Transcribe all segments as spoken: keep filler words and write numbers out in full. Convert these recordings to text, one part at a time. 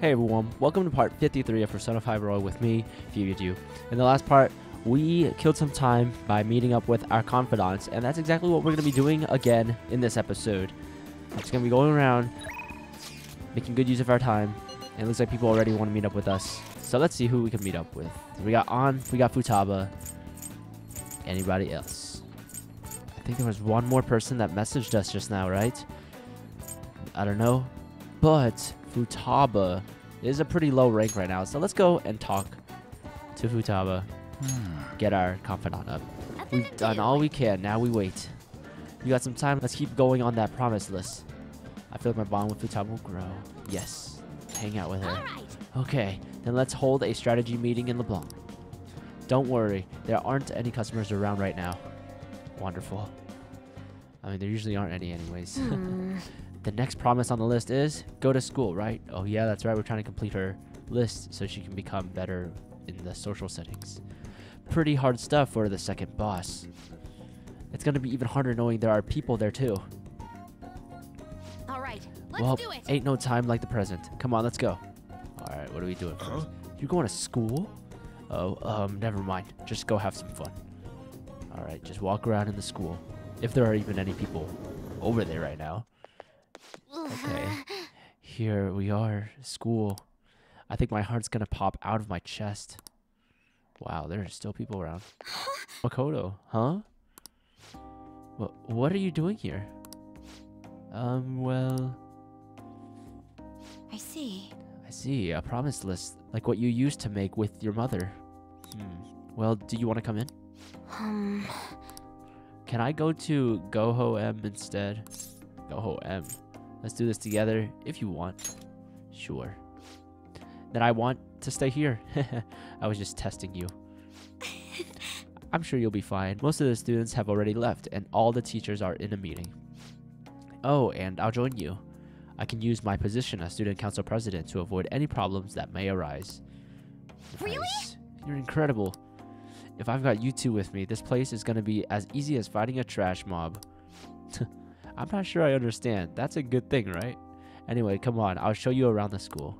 Hey everyone, welcome to part fifty-three of Persona five Royal with me, PhiVidU. In the last part, we killed some time by meeting up with our confidants, and that's exactly what we're going to be doing again in this episode. We're just going to be going around, making good use of our time, and it looks like people already want to meet up with us. So let's see who we can meet up with. We got Ann, we got Futaba, anybody else. I think there was one more person that messaged us just now, right? I don't know, but Futaba is a pretty low rank right now, so let's go and talk to Futaba. Hmm. Get our confidant up. We've done all we can, now we wait. You got some time, let's keep going on that promise list. I feel like my bond with Futaba will grow. Yes, hang out with her. Right. Okay, then let's hold a strategy meeting in LeBlanc. Don't worry, there aren't any customers around right now. Wonderful. I mean, there usually aren't any anyways. Hmm. The next promise on the list is go to school, right? Oh yeah, that's right. We're trying to complete her list so she can become better in the social settings. Pretty hard stuff for the second boss. It's going to be even harder knowing there are people there too. All right, let's well, do it. Ain't no time like the present. Come on, let's go. All right, what are we doing first? Huh? You're going to school? Oh, um, never mind. Just go have some fun. All right, just walk around in the school. If there are even any people over there right now. Okay, here we are, school. I think my heart's gonna pop out of my chest. Wow, there are still people around. Makoto, huh? What, what are you doing here? Um, well... I see. I see, a promise list, like what you used to make with your mother. Hmm. Well, do you want to come in? Um... Can I go to Goho M instead? Goho M. Let's do this together if you want. Sure. Then I want to stay here. I was just testing you. I'm sure you'll be fine. Most of the students have already left and all the teachers are in a meeting. Oh, and I'll join you. I can use my position as student council president to avoid any problems that may arise. Really? Nice. You're incredible. If I've got you two with me, this place is going to be as easy as fighting a trash mob. I'm not sure I understand. That's a good thing, right? Anyway, come on. I'll show you around the school.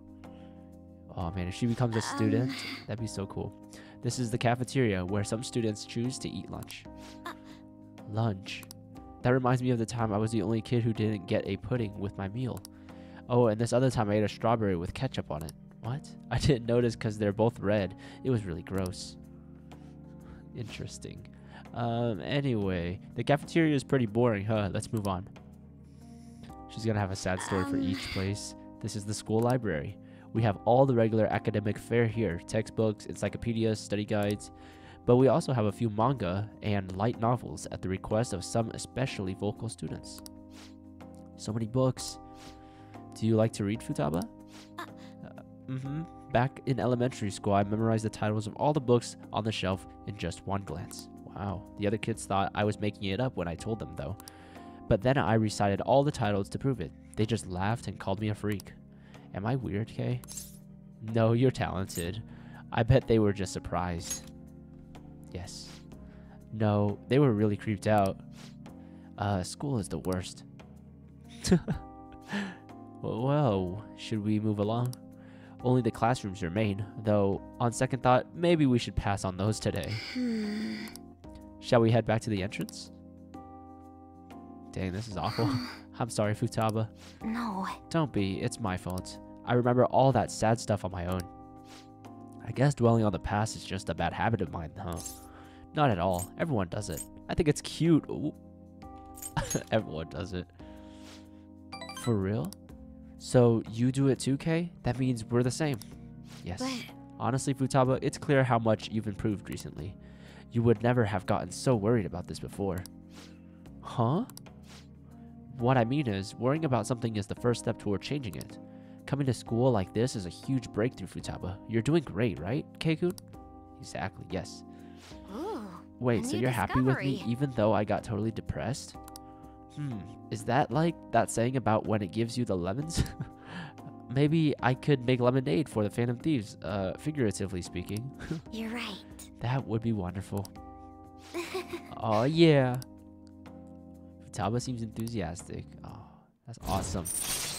Oh, man. If she becomes a student, um, that'd be so cool. This is the cafeteria where some students choose to eat lunch. Uh, lunch. That reminds me of the time I was the only kid who didn't get a pudding with my meal. Oh, and this other time I ate a strawberry with ketchup on it. What? I didn't notice because they're both red. It was really gross. Interesting. Um, anyway, the cafeteria is pretty boring, huh? Let's move on. She's gonna have a sad story um. for each place. This is the school library. We have all the regular academic fare here. Textbooks, encyclopedias, study guides. But we also have a few manga and light novels at the request of some especially vocal students. So many books. Do you like to read, Futaba? Uh, mm-hmm. Back in elementary school, I memorized the titles of all the books on the shelf in just one glance. Wow. The other kids thought I was making it up when I told them, though. But then I recited all the titles to prove it. They just laughed and called me a freak. Am I weird, Kay? No, you're talented. I bet they were just surprised. Yes. No, they were really creeped out. Uh, school is the worst. Whoa, should we move along? Only the classrooms remain, though on second thought, maybe we should pass on those today. Shall we head back to the entrance? Dang, this is awful. I'm sorry, Futaba. No. Don't be. It's my fault. I remember all that sad stuff on my own. I guess dwelling on the past is just a bad habit of mine, huh? Not at all. Everyone does it. I think it's cute. Everyone does it. For real? So you do it too, Kay? That means we're the same. Yes. But... honestly, Futaba, it's clear how much you've improved recently. You would never have gotten so worried about this before. Huh? What I mean is, worrying about something is the first step toward changing it. Coming to school like this is a huge breakthrough, Futaba. You're doing great, right, Kei-kun? Exactly, yes. Ooh, Wait, so you're happy with me even though I got totally depressed? Hmm, is that like that saying about when it gives you the lemons? Maybe I could make lemonade for the Phantom Thieves, uh, figuratively speaking. You're right. That would be wonderful. Oh yeah. Futaba seems enthusiastic. Oh, that's awesome.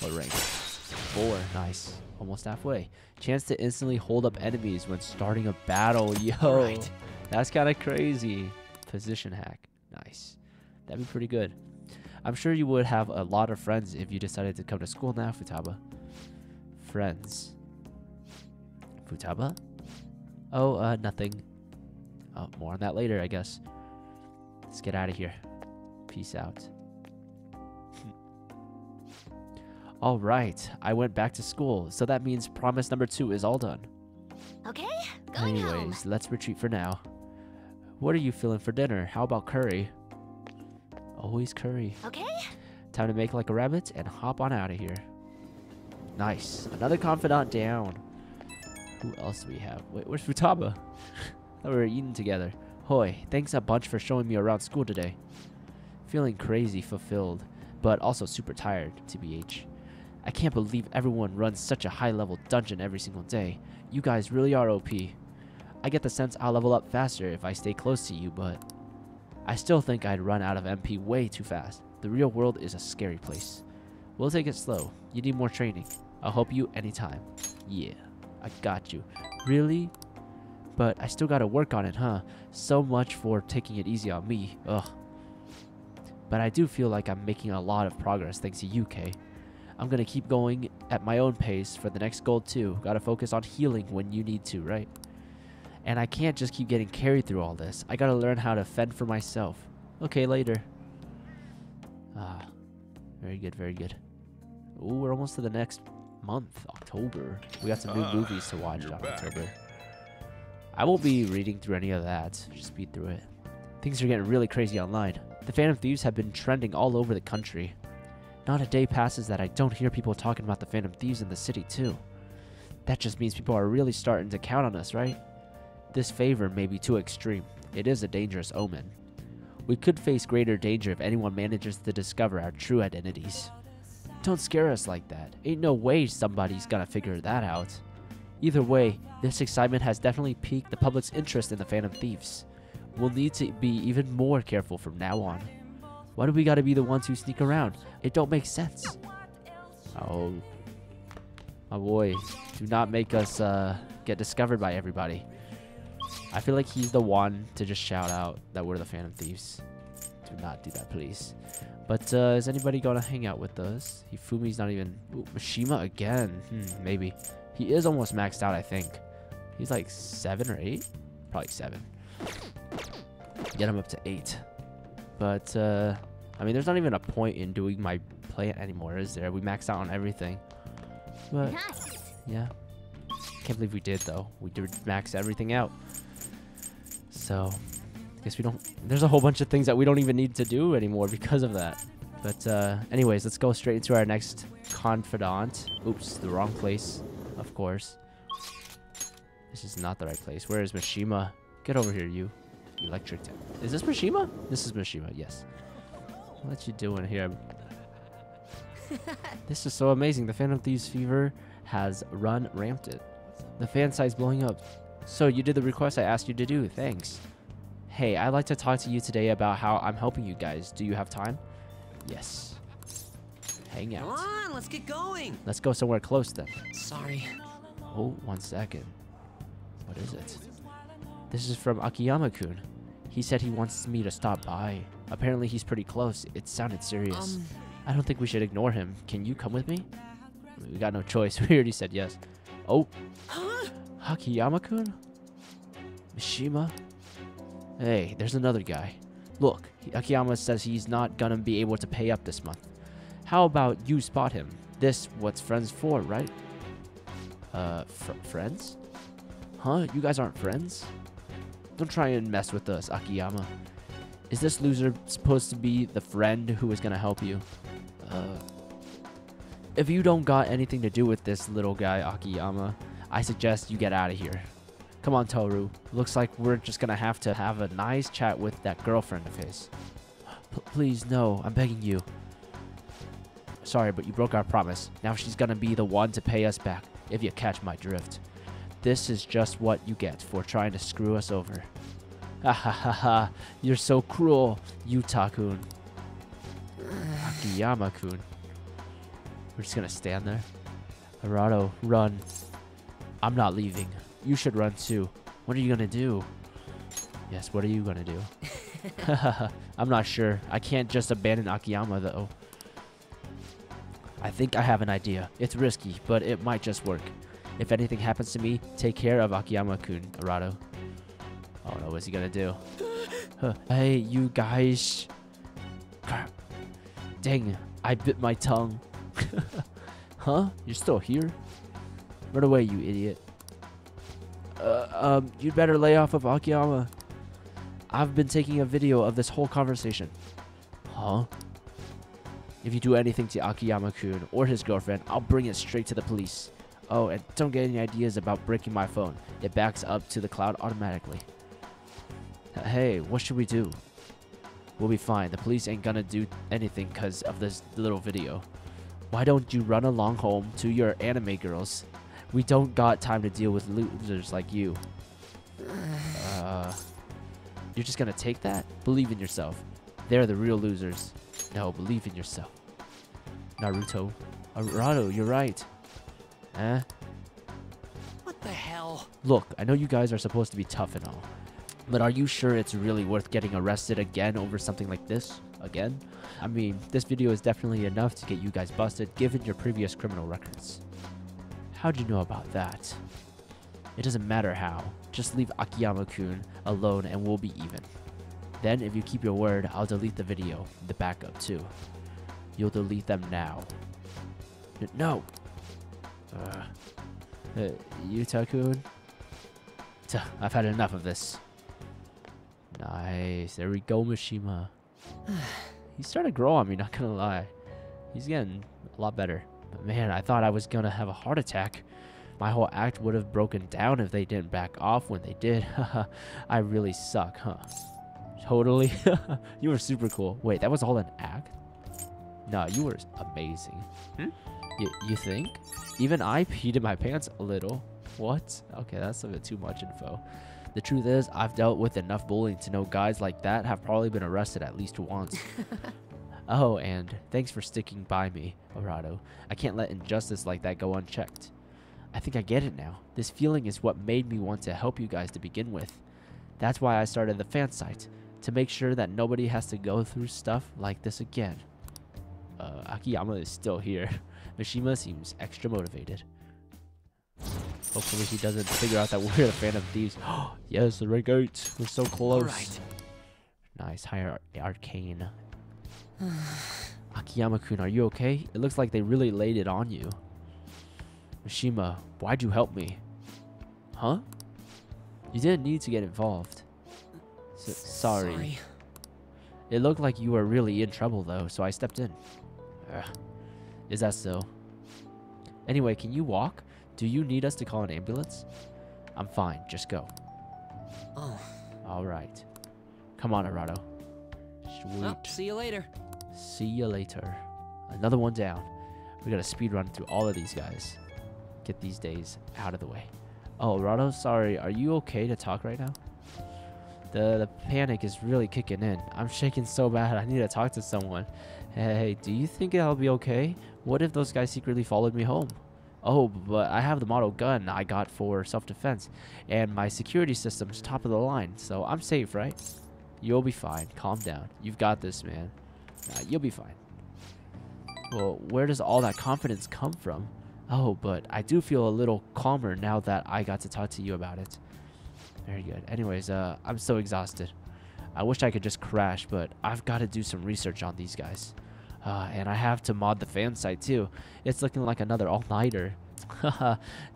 What rank? four. Nice. Almost halfway. Chance to instantly hold up enemies when starting a battle. Yo, right. That's kind of crazy. Position hack. Nice. That'd be pretty good. I'm sure you would have a lot of friends if you decided to come to school now, Futaba. Friends. Futaba? Oh, uh, nothing. Oh, more on that later, I guess. Let's get out of here. Peace out. Alright, I went back to school, so that means promise number two is all done. Okay, going Anyways, home. Let's retreat for now. What are you feeling for dinner? How about curry? Always curry. Okay. Time to make like a rabbit and hop on out of here. Nice. Another confidant down. Who else do we have? Wait, where's Futaba? We were eating together. Hoi, thanks a bunch for showing me around school today. Feeling crazy fulfilled, but also super tired, T B H. I can't believe everyone runs such a high-level dungeon every single day. You guys really are O P. I get the sense I'll level up faster if I stay close to you, but I still think I'd run out of M P way too fast. The real world is a scary place. We'll take it slow. You need more training. I'll help you anytime. Yeah, I got you. Really? But I still gotta work on it, huh? So much for taking it easy on me. Ugh. But I do feel like I'm making a lot of progress thanks to you, Kei. I'm gonna keep going at my own pace for the next goal too. Gotta focus on healing when you need to, right? And I can't just keep getting carried through all this. I gotta learn how to fend for myself. Okay, later. Ah, very good, very good. Ooh, we're almost to the next month, October. We got some new uh, movies to watch on October. I won't be reading through any of that. Just speed through it. Things are getting really crazy online. The Phantom Thieves have been trending all over the country. Not a day passes that I don't hear people talking about the Phantom Thieves in the city too. That just means people are really starting to count on us, right? This favor may be too extreme. It is a dangerous omen. We could face greater danger if anyone manages to discover our true identities. Don't scare us like that. Ain't no way somebody's gonna figure that out. Either way, this excitement has definitely piqued the public's interest in the Phantom Thieves. We'll need to be even more careful from now on. Why do we gotta be the ones who sneak around? It don't make sense. Oh, my boy. Do not make us uh, get discovered by everybody. I feel like he's the one to just shout out that we're the Phantom Thieves. Do not do that, please. But uh, is anybody gonna hang out with us? Hifumi's not even... Ooh, Mishima again. Hmm, maybe. He is almost maxed out, I think. He's like seven or eight? Probably seven. Get him up to eight. But, uh... I mean, there's not even a point in doing my plant anymore, is there? We maxed out on everything. But, yeah. Can't believe we did, though. We did max everything out. So, I guess we don't... There's a whole bunch of things that we don't even need to do anymore because of that. But, uh... anyways, let's go straight into our next confidant. Oops, the wrong place. Of course. This is not the right place. Where is Mishima? Get over here, you. Electric town. Is this Mishima? This is Mishima, yes. What you doing here? This is so amazing. The Phantom Thieves fever has run rampant. The fan site's blowing up. So you did the request I asked you to do. Thanks. Hey, I'd like to talk to you today about how I'm helping you guys. Do you have time? Yes. Hang out. Come on, let's get going. Let's go somewhere close then. Sorry. Oh, one second. What is it? This is from Akiyama-kun. He said he wants me to stop by. Apparently he's pretty close. It sounded serious. Um, I don't think we should ignore him. Can you come with me? I mean, we got no choice. We already said yes. Oh. Huh? Akiyama-kun? Mishima? Hey, there's another guy. Look, Akiyama says he's not gonna be able to pay up this month. How about you spot him? This what's friends for, right? Uh, fr friends? Huh? You guys aren't friends? Don't try and mess with us, Akiyama. Is this loser supposed to be the friend who is gonna help you? Uh, if you don't got anything to do with this little guy, Akiyama, I suggest you get out of here. Come on, Toru. Looks like we're just gonna have to have a nice chat with that girlfriend of his. P- please, no. I'm begging you. Sorry, but you broke our promise. Now she's gonna be the one to pay us back, if you catch my drift. This is just what you get for trying to screw us over. Ha ha ha ha, you're so cruel, Yuta-kun. Akiyama-kun. We're just gonna stand there. Arato, run. I'm not leaving. You should run too. What are you gonna do? Yes, what are you gonna do? I'm not sure. I can't just abandon Akiyama though. I think I have an idea. It's risky, but it might just work. If anything happens to me, take care of Akiyama-kun, Arato. Oh no, what's he gonna do? Huh. Hey, you guys. Crap. Dang, I bit my tongue. Huh? You're still here? Run away, you idiot. Uh, um, you'd better lay off of Akiyama. I've been taking a video of this whole conversation. Huh? If you do anything to Akiyama-kun or his girlfriend, I'll bring it straight to the police. Oh, and don't get any ideas about breaking my phone. It backs up to the cloud automatically. Hey, what should we do? We'll be fine. The police ain't gonna do anything because of this little video. Why don't you run along home to your anime girls? We don't got time to deal with losers like you. Uh, you're just gonna take that? Believe in yourself. They're the real losers. No, believe in yourself. Naruto. Arato, you're right. Eh? What the hell? Look, I know you guys are supposed to be tough and all, but are you sure it's really worth getting arrested again over something like this? Again? I mean, this video is definitely enough to get you guys busted given your previous criminal records. How'd you know about that? It doesn't matter how. Just leave Akiyama-kun alone and we'll be even. Then if you keep your word, I'll delete the video, the backup too. You'll delete them now. N no! Uh, uh, Yuta-kun? Tuh, I've had enough of this. Nice, there we go, Mishima. He's starting to grow on me, not gonna lie. He's getting a lot better. But man, I thought I was gonna have a heart attack. My whole act would have broken down if they didn't back off when they did. I really suck, huh? Totally. You were super cool. Wait, that was all an act? Nah, you were amazing. Hmm? You, you think? Even I peed in my pants a little. What? Okay, that's a bit too much info. The truth is, I've dealt with enough bullying to know guys like that have probably been arrested at least once. Oh, and thanks for sticking by me, Arato. I can't let injustice like that go unchecked. I think I get it now. This feeling is what made me want to help you guys to begin with. That's why I started the fan site, to make sure that nobody has to go through stuff like this again. Uh, Akiyama is still here. Mishima seems extra motivated. Hopefully he doesn't figure out that we're the Phantom Thieves. Yes, the red goat. We're so close. Right. Nice, higher ar arcane. Akiyama-kun, are you okay? It looks like they really laid it on you. Mishima, why'd you help me? Huh? You didn't need to get involved. So, sorry. sorry. It looked like you were really in trouble though, so I stepped in. Ugh. Is that so? Anyway, can you walk? Do you need us to call an ambulance? I'm fine, just go. Oh. Alright. Come on, Arato. Sweet. Oh, see you later. See you later. Another one down. We gotta speed run through all of these guys. Get these days out of the way. Oh, Arato, sorry. Are you okay to talk right now? The, the panic is really kicking in. I'm shaking so bad. I need to talk to someone. Hey, do you think I'll be okay? What if those guys secretly followed me home? Oh, but I have the model gun I got for self-defense, and my security system's top of the line, so I'm safe, right? You'll be fine. Calm down. You've got this, man. Nah, you'll be fine. Well, where does all that confidence come from? Oh, but I do feel a little calmer now that I got to talk to you about it. Very good. Anyways, uh, I'm so exhausted. I wish I could just crash, but I've got to do some research on these guys. Uh, and I have to mod the fan site too. It's looking like another all-nighter.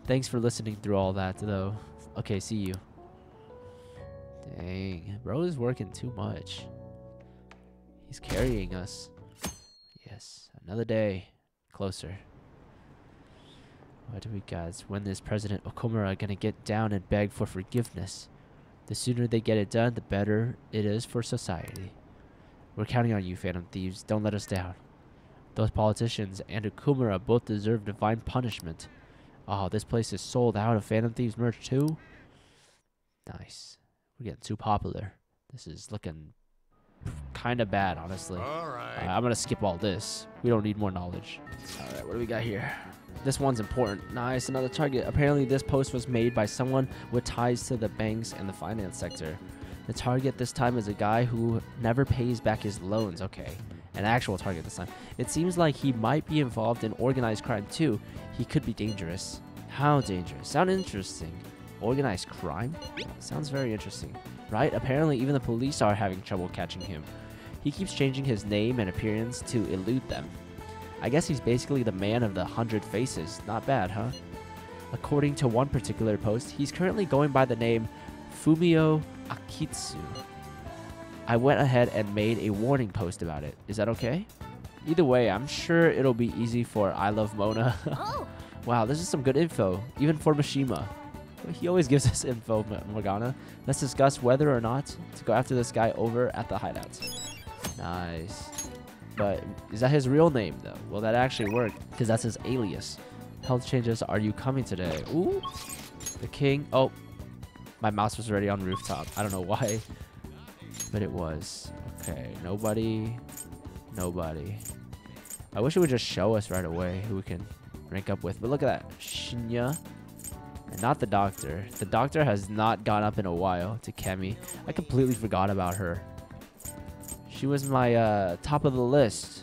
Thanks for listening through all that though. Okay, see you. Dang, bro is working too much. He's carrying us. Yes, another day closer. What do we got? When is President Okumura gonna get down and beg for forgiveness? The sooner they get it done, the better it is for society. We're counting on you, Phantom Thieves. Don't let us down. Those politicians and Okumura both deserve divine punishment. Oh, this place is sold out of Phantom Thieves merch too? Nice. We're getting too popular. This is looking kind of bad, honestly. All right. Uh, I'm going to skip all this. We don't need more knowledge. All right, what do we got here? This one's important. Nice, another target. Apparently this post was made by someone with ties to the banks and the finance sector. The target this time is a guy who never pays back his loans. Okay, an actual target this time. It seems like he might be involved in organized crime too. He could be dangerous. How dangerous? Sound interesting. Organized crime? Sounds very interesting. Right? Apparently even the police are having trouble catching him. He keeps changing his name and appearance to elude them. I guess he's basically the man of the hundred faces. Not bad, huh? According to one particular post, he's currently going by the name Fumio Akitsu. I went ahead and made a warning post about it. Is that okay? Either way, I'm sure it'll be easy for I Love Mona. Oh. Wow, this is some good info, even for Mishima. He always gives us info, Morgana. Let's discuss whether or not to go after this guy over at the hideout. Nice. But is that his real name, though? Will that actually work? Because that's his alias. Health changes, are you coming today? Ooh. The king. Oh. My mouse was already on rooftop. I don't know why. But it was. Okay. Nobody. Nobody. I wish it would just show us right away who we can rank up with. But look at that. Shinya. And not the doctor. The doctor has not gone up in a while to Kemi. I completely forgot about her. She was my uh, top of the list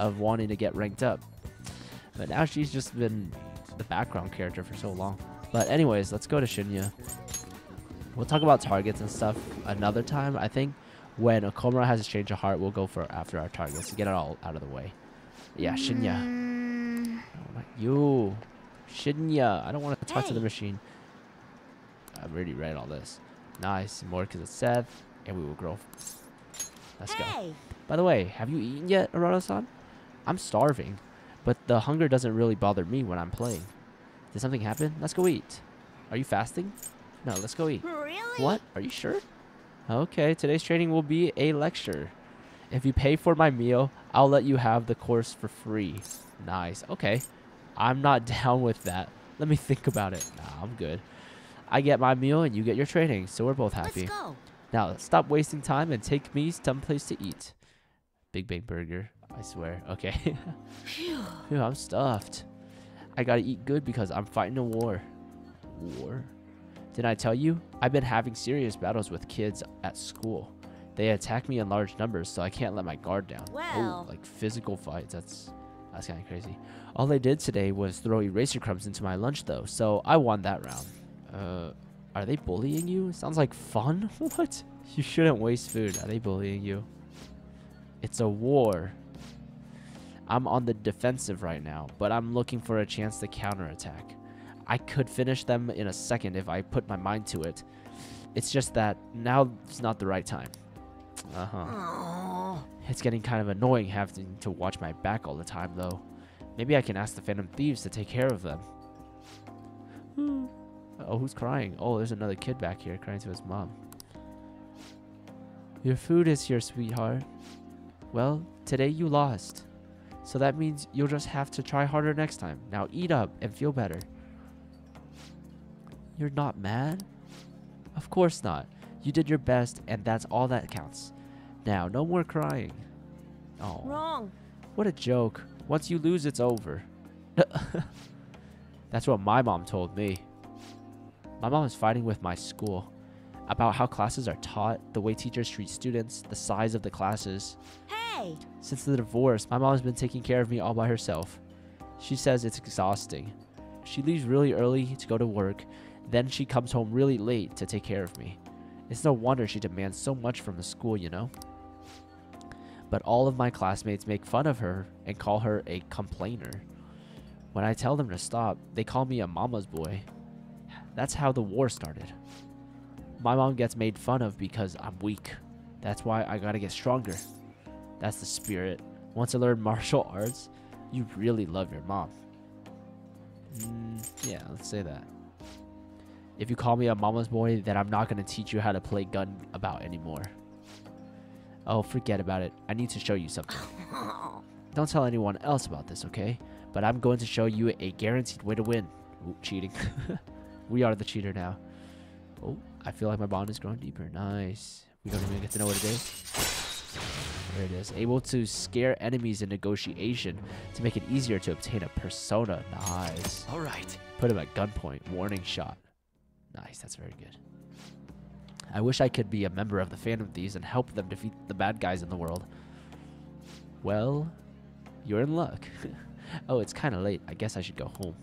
of wanting to get ranked up. But now she's just been the background character for so long. But anyways, let's go to Shinya. We'll talk about targets and stuff another time. I think when Okumura has a change of heart, we'll go for after our targets to get it all out of the way. Yeah, Shinya. Mm. Oh, not you. Shinya. I don't want to talk hey. to the machine. I've already read all this. Nice. More because it's Seth. And we will grow. Let's hey. go. By the way, have you eaten yet, Arato-san? I'm starving. But the hunger doesn't really bother me when I'm playing. Did something happen? Let's go eat. Are you fasting? No, let's go eat. Really? What? Are you sure? Okay, today's training will be a lecture. If you pay for my meal, I'll let you have the course for free. Nice. Okay. I'm not down with that. Let me think about it. Nah, I'm good. I get my meal and you get your training, so we're both happy. Let's go. Now, stop wasting time and take me someplace to eat. Big Bang Burger, I swear. Okay. Phew. Phew, I'm stuffed. I gotta eat good because I'm fighting a war. War? Didn't I tell you? I've been having serious battles with kids at school. They attack me in large numbers, so I can't let my guard down. Well. Oh, like physical fights. That's... That's kind of crazy. All they did today was throw eraser crumbs into my lunch, though, so I won that round. Uh, are they bullying you? Sounds like fun. What? You shouldn't waste food. Are they bullying you? It's a war. I'm on the defensive right now, but I'm looking for a chance to counterattack. I could finish them in a second if I put my mind to it. It's just that now's not the right time. Uh-huh. Aww. It's getting kind of annoying having to watch my back all the time, though. Maybe I can ask the Phantom Thieves to take care of them. Hmm. Oh, who's crying? Oh, there's another kid back here crying to his mom. Your food is here, sweetheart. Well, today you lost. So that means you'll just have to try harder next time. Now eat up and feel better. You're not mad? Of course not. You did your best, and that's all that counts. Now, no more crying. Oh, wrong. What a joke. Once you lose, it's over. That's what my mom told me. My mom is fighting with my school about how classes are taught, the way teachers treat students, the size of the classes. Hey! Since the divorce, my mom has been taking care of me all by herself. She says it's exhausting. She leaves really early to go to work, then she comes home really late to take care of me. It's no wonder she demands so much from the school, you know? But all of my classmates make fun of her and call her a complainer. When I tell them to stop, they call me a mama's boy. That's how the war started. My mom gets made fun of because I'm weak. That's why I gotta get stronger. That's the spirit. Want to learn martial arts? You really love your mom. Mm, yeah, let's say that. If you call me a mama's boy, then I'm not going to teach you how to play gun about anymore. Oh, forget about it. I need to show you something. Don't tell anyone else about this, okay? But I'm going to show you a guaranteed way to win. Ooh, cheating. We are the cheater now. Oh, I feel like my bond is growing deeper. Nice. We don't even get to know what it is. There it is. Able to scare enemies in negotiation to make it easier to obtain a persona. Nice. All right. Put him at gunpoint. Warning shot. Nice. That's very good. I wish I could be a member of the Phantom Thieves and help them defeat the bad guys in the world. Well, you're in luck. Oh, it's kind of late. I guess I should go home.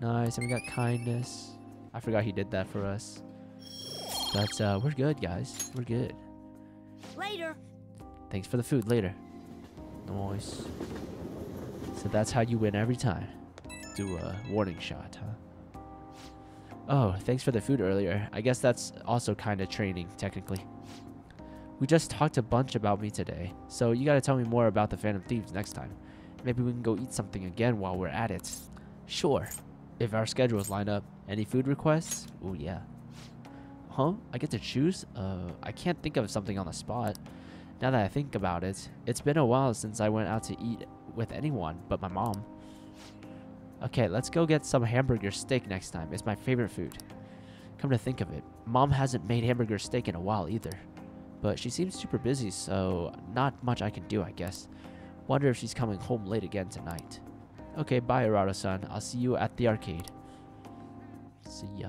Nice. And we got kindness. I forgot he did that for us. But uh, we're good, guys. We're good. Later. Thanks for the food. Later. Nice. So that's how you win every time. Do a warning shot, huh? Oh, thanks for the food earlier. I guess that's also kind of training, technically. We just talked a bunch about me today, so you gotta tell me more about the Phantom Thieves next time. Maybe we can go eat something again while we're at it. Sure. If our schedules line up. Any food requests? Ooh, yeah. Huh? I get to choose? Uh, I can't think of something on the spot. Now that I think about it, it's been a while since I went out to eat with anyone but my mom. Okay, let's go get some hamburger steak next time. It's my favorite food. Come to think of it, Mom hasn't made hamburger steak in a while either. But she seems super busy, so not much I can do, I guess. Wonder if she's coming home late again tonight. Okay, bye, Arato-san. I'll see you at the arcade. See ya.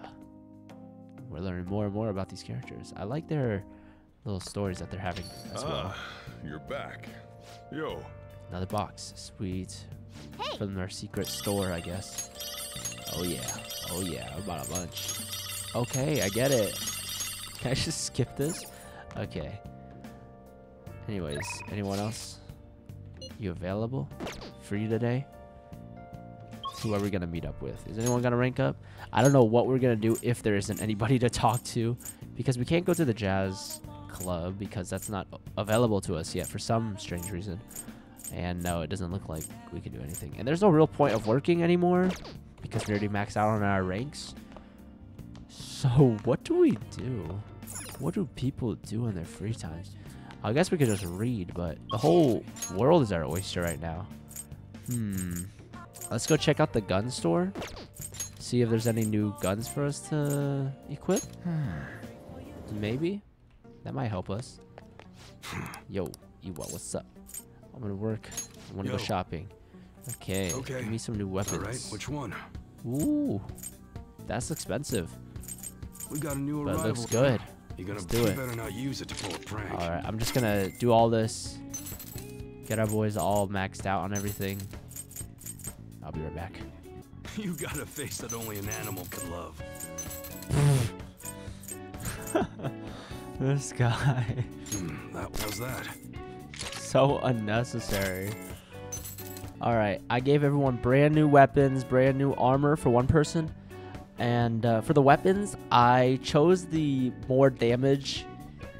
We're learning more and more about these characters. I like their little stories that they're having as well. Ah, you're back. Yo. Another box. Sweet. Hey. From our secret store, I guess. Oh, yeah. Oh, yeah. I bought a bunch. Okay, I get it. Can I just skip this? Okay. Anyways, anyone else? You available? Free today? Who are we going to meet up with? Is anyone going to rank up? I don't know what we're going to do if there isn't anybody to talk to, because we can't go to the jazz club because that's not available to us yet for some strange reason. And no, it doesn't look like we can do anything. And there's no real point of working anymore because we already maxed out on our ranks. So what do we do? What do people do in their free time? I guess we could just read, but the whole world is our oyster right now. Hmm. Let's go check out the gun store. See if there's any new guns for us to equip. Maybe. That might help us. Yo, Iwa, what's up? I'm gonna work. I wanna Yo. go shopping. Okay, okay, give me some new weapons. All right, which one? Ooh, that's expensive. We got a new but arrival. It looks good. You're gonna Let's do it. Better not use it to pull a prank. All right, I'm just gonna do all this. Get our boys all maxed out on everything. I'll be right back. You got a face that only an animal could love. This guy. Mm, that was that. So unnecessary. Alright, I gave everyone brand new weapons, brand new armor for one person. And uh, for the weapons, I chose the more damage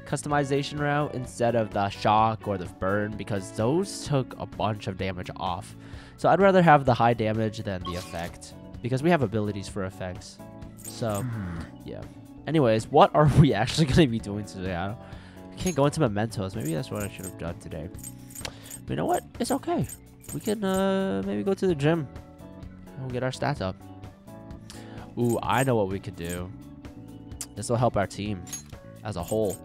customization route instead of the shock or the burn because those took a bunch of damage off. So I'd rather have the high damage than the effect, because we have abilities for effects. So, yeah. Anyways, what are we actually going to be doing today? I don't, we can't go into mementos. Maybe that's what I should have done today. But you know what? It's okay. We can uh, maybe go to the gym and we'll get our stats up. Ooh, I know what we could do. This will help our team as a whole.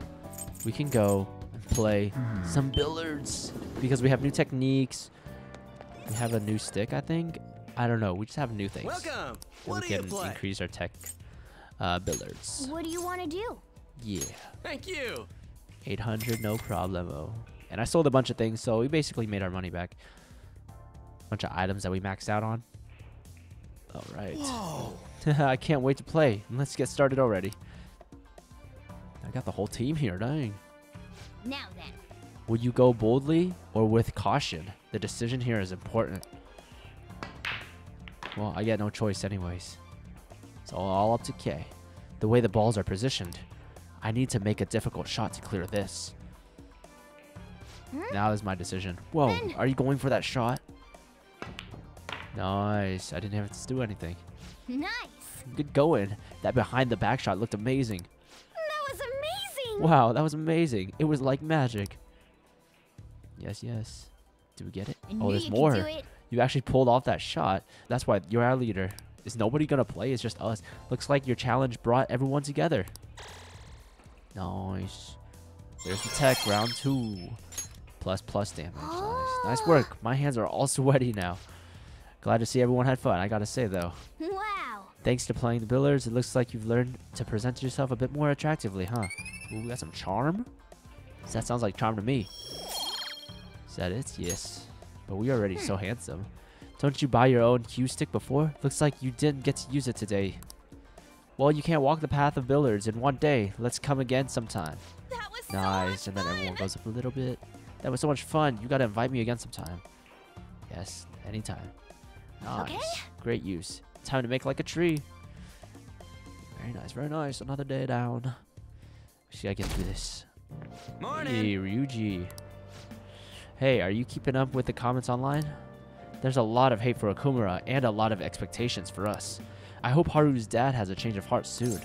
We can go and play some billiards because we have new techniques. We have a new stick, I think. I don't know. We just have new things. Welcome. What we do can you play? Increase our tech uh, billiards. What do you want to do? Yeah. Thank you. eight hundred, no problemo. And I sold a bunch of things, so we basically made our money back. A bunch of items that we maxed out on. All right. Whoa. I can't wait to play. Let's get started already. I got the whole team here, dang. Now then. Would you go boldly or with caution? The decision here is important. Well, I get no choice anyways. It's all up to Kei. The way the balls are positioned, I need to make a difficult shot to clear this. Hmm? Now is my decision. Whoa, ben. Are you going for that shot? Nice. I didn't have to do anything. Nice. Good going. That behind the back shot looked amazing. That was amazing. Wow, that was amazing. It was like magic. Yes, yes. Do we get it? I oh, there's more. You actually pulled off that shot. That's why you're our leader. Is nobody going to play? It's just us. Looks like your challenge brought everyone together. Nice. There's the tech, round two. Plus, plus damage. Nice. Nice work. My hands are all sweaty now. Glad to see everyone had fun, I gotta say, though. Wow. Thanks to playing the billers, it looks like you've learned to present yourself a bit more attractively, huh? Ooh, we got some charm? That sounds like charm to me. Is that it? Yes. But we are already so handsome. Don't you buy your own Q stick before? Looks like you didn't get to use it today. Well, you can't walk the path of billiards in one day. Let's come again sometime. That was nice. So and then fun. Everyone goes up a little bit. That was so much fun. You gotta invite me again sometime. Yes, anytime. Nice. Okay. Great use. Time to make like a tree. Very nice, very nice. Another day down. We gotta get through this. Morning. Hey, Ryuji. Hey, are you keeping up with the comments online? There's a lot of hate for Okumura and a lot of expectations for us. I hope Haru's dad has a change of heart soon.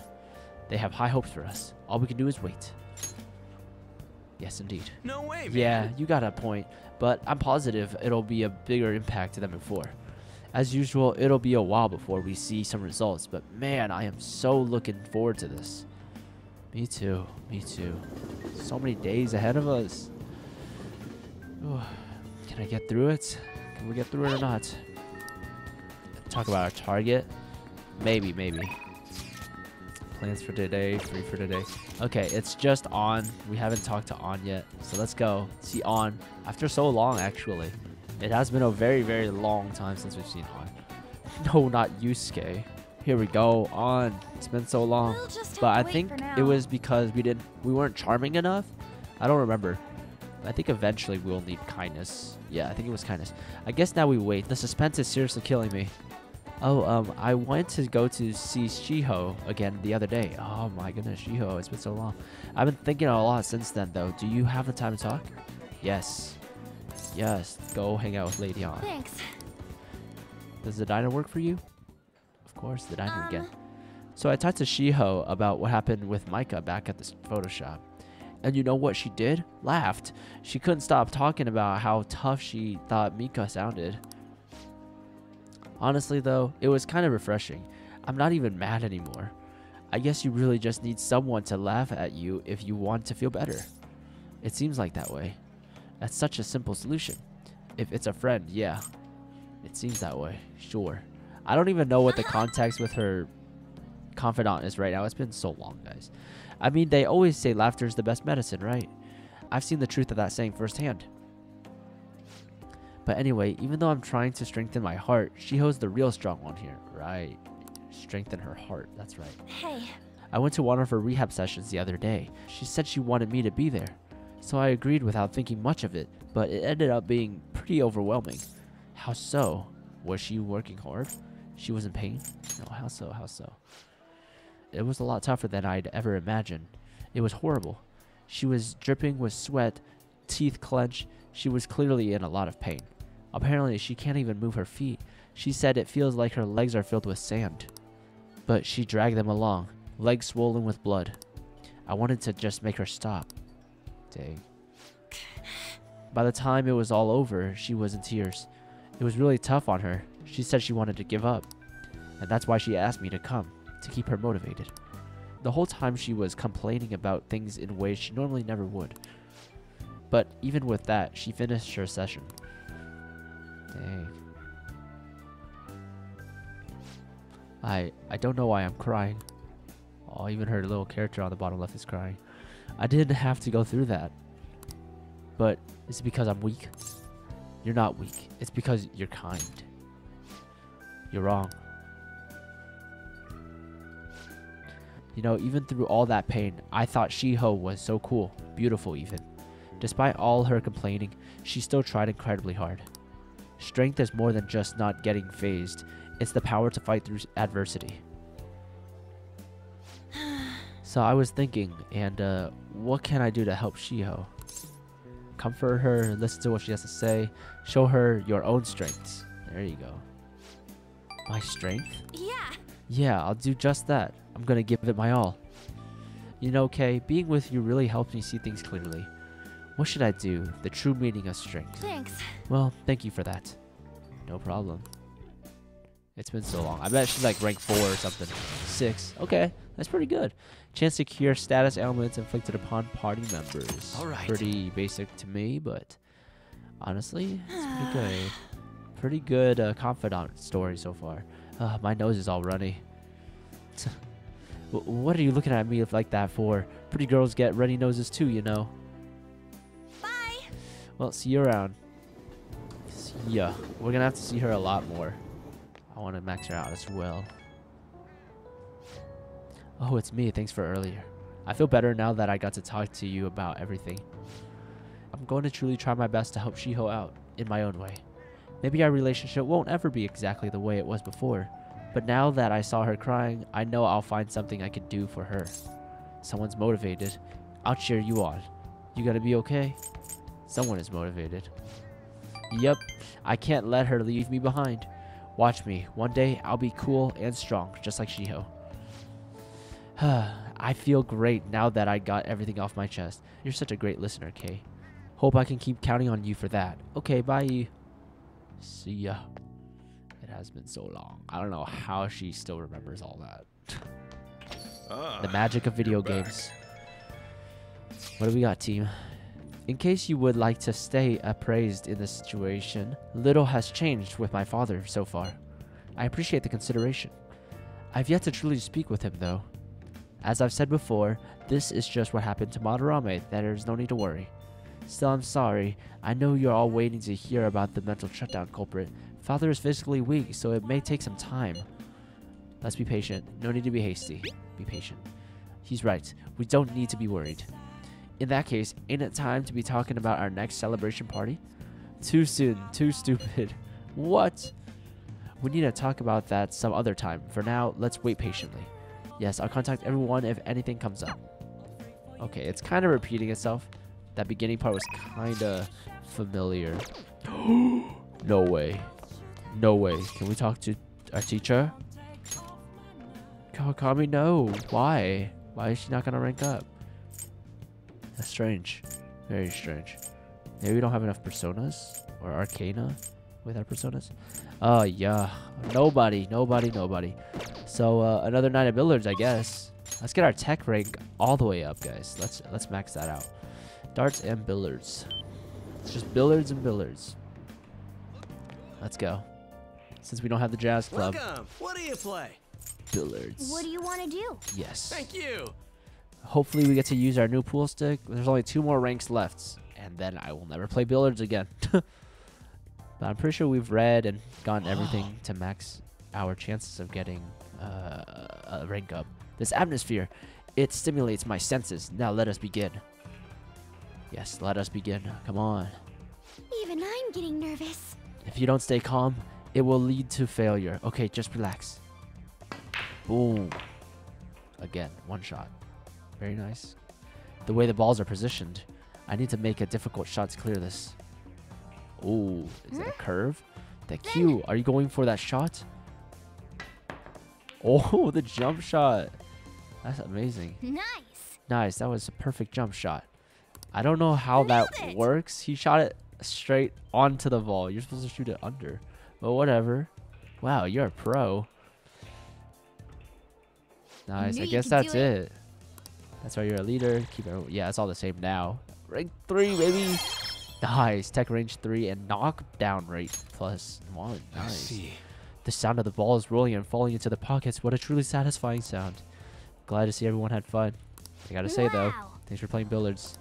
They have high hopes for us. All we can do is wait. Yes, indeed. No way, man. Yeah, you got a point, but I'm positive it'll be a bigger impact than before. As usual, it'll be a while before we see some results, but man, I am so looking forward to this. Me too, me too. So many days ahead of us. Ooh, can I get through it? Can we get through it or not? Talk about our target. Maybe, maybe. Plans for today, free for today. Okay, it's just Ann. We haven't talked to Ann yet. So let's go see Ann. After so long, actually. It has been a very, very long time since we've seen Ann. No, not Yusuke. Here we go, Ann. It's been so long. But I think it was because we didn't, we weren't charming enough. I don't remember. I think eventually we'll need kindness. Yeah, I think it was kindness. I guess now we wait. The suspense is seriously killing me. Oh, um, I went to go to see Shiho again the other day. Oh my goodness, Shiho, it's been so long. I've been thinking a lot since then, though. Do you have the time to talk? Yes. Yes, go hang out with Lady Ann. Thanks. Does the diner work for you? Of course, the diner um. again. So I talked to Shiho about what happened with Mika back at the Photoshop. And you know what she did? Laughed. She couldn't stop talking about how tough she thought Mika sounded. Honestly, though, it was kind of refreshing. I'm not even mad anymore. I guess you really just need someone to laugh at you if you want to feel better. It seems like that way. That's such a simple solution. If it's a friend, yeah. It seems that way, sure. I don't even know what the context with her confidant is right now. It's been so long, guys. I mean, they always say laughter is the best medicine, right? I've seen the truth of that saying firsthand. But anyway, even though I'm trying to strengthen my heart, Shiho's the real strong one here, right? Strengthen her heart, that's right. Hey. I went to one of her rehab sessions the other day. She said she wanted me to be there. So I agreed without thinking much of it, but it ended up being pretty overwhelming. How so? Was she working hard? She was in pain? No, how so, how so? It was a lot tougher than I'd ever imagined. It was horrible. She was dripping with sweat, teeth clenched. She was clearly in a lot of pain. Apparently, she can't even move her feet. She said it feels like her legs are filled with sand. But she dragged them along, legs swollen with blood. I wanted to just make her stop. Dang. By the time it was all over, she was in tears. It was really tough on her. She said she wanted to give up. And that's why she asked me to come, to keep her motivated. The whole time she was complaining about things in ways she normally never would. But even with that, she finished her session. Dang. I I don't know why I'm crying. Oh, even her little character on the bottom left is crying. I didn't have to go through that. But it's because I'm weak. You're not weak. It's because you're kind. You're wrong. You know, even through all that pain, I thought Shiho was so cool, beautiful even. Despite all her complaining, she still tried incredibly hard. Strength is more than just not getting phased. It's the power to fight through adversity. So I was thinking, and uh, what can I do to help Shiho? Comfort her, listen to what she has to say, show her your own strengths. There you go. My strength? Yeah. Yeah, I'll do just that. I'm gonna give it my all. You know, Kei, being with you really helps me see things clearly. What should I do? The true meaning of strength. Thanks. Well, thank you for that. No problem. It's been so long. I bet she's like rank four or something. six. Okay, that's pretty good. Chance to cure status ailments inflicted upon party members. All right. Pretty basic to me, but honestly, it's pretty good. Pretty good uh, confidant story so far. Uh, my nose is all runny. What are you looking at me like that for? Pretty girls get runny noses too, you know. Bye. Well, see you around. See ya. We're gonna have to see her a lot more. I want to max her out as well. Oh, it's me. Thanks for earlier. I feel better now that I got to talk to you about everything. I'm going to truly try my best to help Shiho out in my own way. Maybe our relationship won't ever be exactly the way it was before, but now that I saw her crying, I know I'll find something I can do for her. Someone's motivated. I'll cheer you on. You gotta be okay. Someone is motivated. Yep, I can't let her leave me behind. Watch me. One day, I'll be cool and strong, just like Shiho. I feel great now that I got everything off my chest. You're such a great listener, Kay. Hope I can keep counting on you for that. Okay, bye. See ya. It has been so long. I don't know how she still remembers all that. Ah, the magic of video games. What do we got, team? In case you would like to stay appraised in this situation, little has changed with my father so far. I appreciate the consideration. I've yet to truly speak with him, though. As I've said before, this is just what happened to Madarame, that there's no need to worry. Still, I'm sorry. I know you're all waiting to hear about the mental shutdown culprit. Father is physically weak, so it may take some time. Let's be patient. No need to be hasty. Be patient. He's right. We don't need to be worried. In that case, ain't it time to be talking about our next celebration party? Too soon. Too stupid. What? We need to talk about that some other time. For now, let's wait patiently. Yes, I'll contact everyone if anything comes up. Okay, it's kind of repeating itself. That beginning part was kind of familiar. No way. No way. Can we talk to our teacher? Kawakami, no. Why? Why is she not going to rank up? That's strange. Very strange. Maybe we don't have enough personas or arcana with our personas. Oh, uh, yeah. Nobody, nobody, nobody. So uh, another night of billiards, I guess. Let's get our tech rank all the way up, guys. Let's, let's max that out. Darts and billiards. It's just billiards and billiards. Let's go. Since we don't have the jazz club. Welcome. What do you play? Billiards. What do you want to do? Yes. Thank you. Hopefully we get to use our new pool stick. There's only two more ranks left, and then I will never play billiards again. But I'm pretty sure we've read and gotten everything to max our chances of getting uh, a rank up. This atmosphere, it stimulates my senses. Now let us begin. Yes, let us begin. Come on. Even I'm getting nervous. If you don't stay calm, it will lead to failure. Okay, just relax. Boom. Again, one shot. Very nice. The way the balls are positioned, I need to make a difficult shot to clear this. Ooh, is huh? That a curve? The Q. Are you going for that shot? Oh, the jump shot. That's amazing. Nice. Nice. That was a perfect jump shot. I don't know how that works. He shot it straight onto the ball. You're supposed to shoot it under. But whatever. Wow, you're a pro. Nice. I guess that's it. That's why you're a leader. Keep it. Yeah, it's all the same now. Rank three, baby. Nice. Tech range three and knockdown rate plus one. Nice. I see. The sound of the balls rolling and falling into the pockets. What a truly satisfying sound. Glad to see everyone had fun. I gotta say, though, thanks for playing billiards.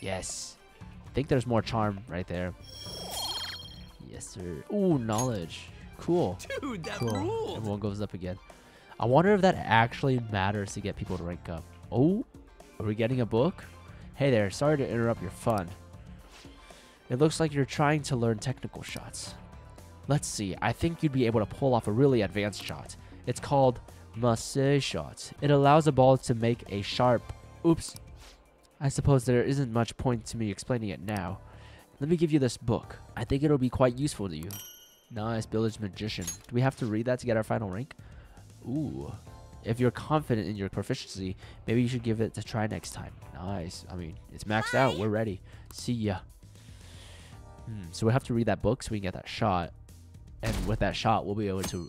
Yes. I think there's more charm right there. Yes, sir. Ooh, knowledge. Cool. Dude, that cool. Rules. Everyone goes up again. I wonder if that actually matters to get people to rank up. Oh, are we getting a book? Hey there, sorry to interrupt your fun. It looks like you're trying to learn technical shots. Let's see. I think you'd be able to pull off a really advanced shot. It's called masse shot. It allows the ball to make a sharp... Oops. I suppose there isn't much point to me explaining it now. Let me give you this book. I think it'll be quite useful to you. Nice, Village Magician. Do we have to read that to get our final rank? Ooh. If you're confident in your proficiency, maybe you should give it a try next time. Nice. I mean, it's maxed out. We're ready. See ya. Hmm, so we have to read that book so we can get that shot. And with that shot, we'll be able to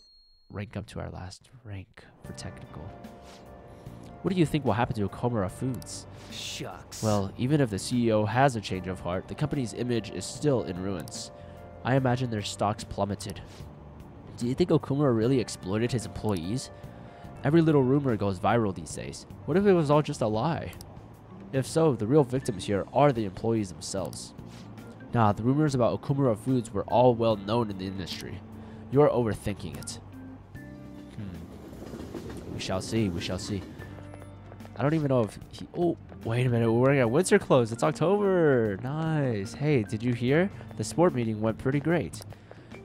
rank up to our last rank for technical. What do you think will happen to Okumura Foods? Shucks. Well, even if the C E O has a change of heart, the company's image is still in ruins. I imagine their stocks plummeted. Do you think Okumura really exploited his employees? Every little rumor goes viral these days. What if it was all just a lie? If so, the real victims here are the employees themselves. Nah, the rumors about Okumura Foods were all well known in the industry. You're overthinking it. Hmm. We shall see, we shall see. I don't even know if he... Oh, wait a minute. We're wearing our winter clothes. It's October. Nice. Hey, did you hear? The sport meeting went pretty great.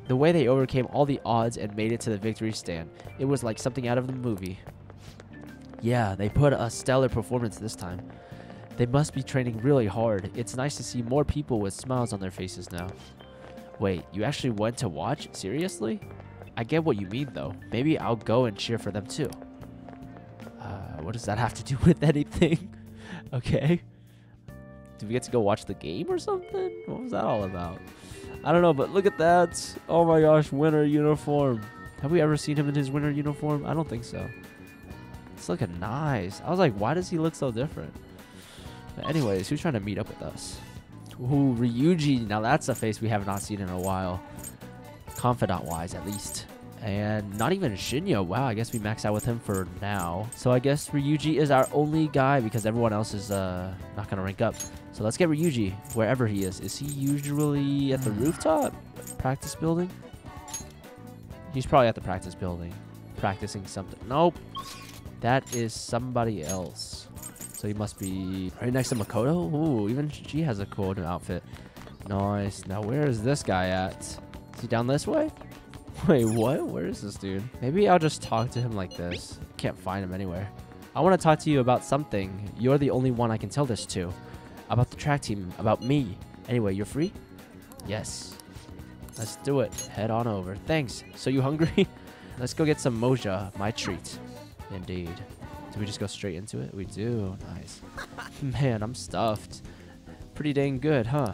The way they overcame all the odds and made it to the victory stand. It was like something out of the movie. Yeah, they put a stellar performance this time. They must be training really hard. It's nice to see more people with smiles on their faces now. Wait, you actually went to watch? Seriously? I get what you mean, though. Maybe I'll go and cheer for them, too. What does that have to do with anything? Okay. Do we get to go watch the game or something? What was that all about? I don't know, but look at that. Oh my gosh, winter uniform. Have we ever seen him in his winter uniform? I don't think so. It's looking nice. I was like, why does he look so different? But anyways, who's trying to meet up with us? Ooh, Ryuji. Now that's a face we have not seen in a while. Confidant-wise, at least. And not even Shinya. Wow, I guess we maxed out with him for now. So I guess Ryuji is our only guy because everyone else is uh, not going to rank up. So let's get Ryuji wherever he is. Is he usually at the rooftop? Practice building? He's probably at the practice building. Practicing something. Nope. That is somebody else. So he must be right next to Makoto. Ooh, even she has a cool new outfit. Nice. Now where is this guy at? Is he down this way? Wait, what? Where is this dude? Maybe I'll just talk to him like this. Can't find him anywhere. I want to talk to you about something. You're the only one I can tell this to. About the track team. About me. Anyway, you're free? Yes. Let's do it. Head on over. Thanks. So you hungry? Let's go get some moja. My treat. Indeed. Do we just go straight into it? We do. Nice. Man, I'm stuffed. Pretty dang good, huh?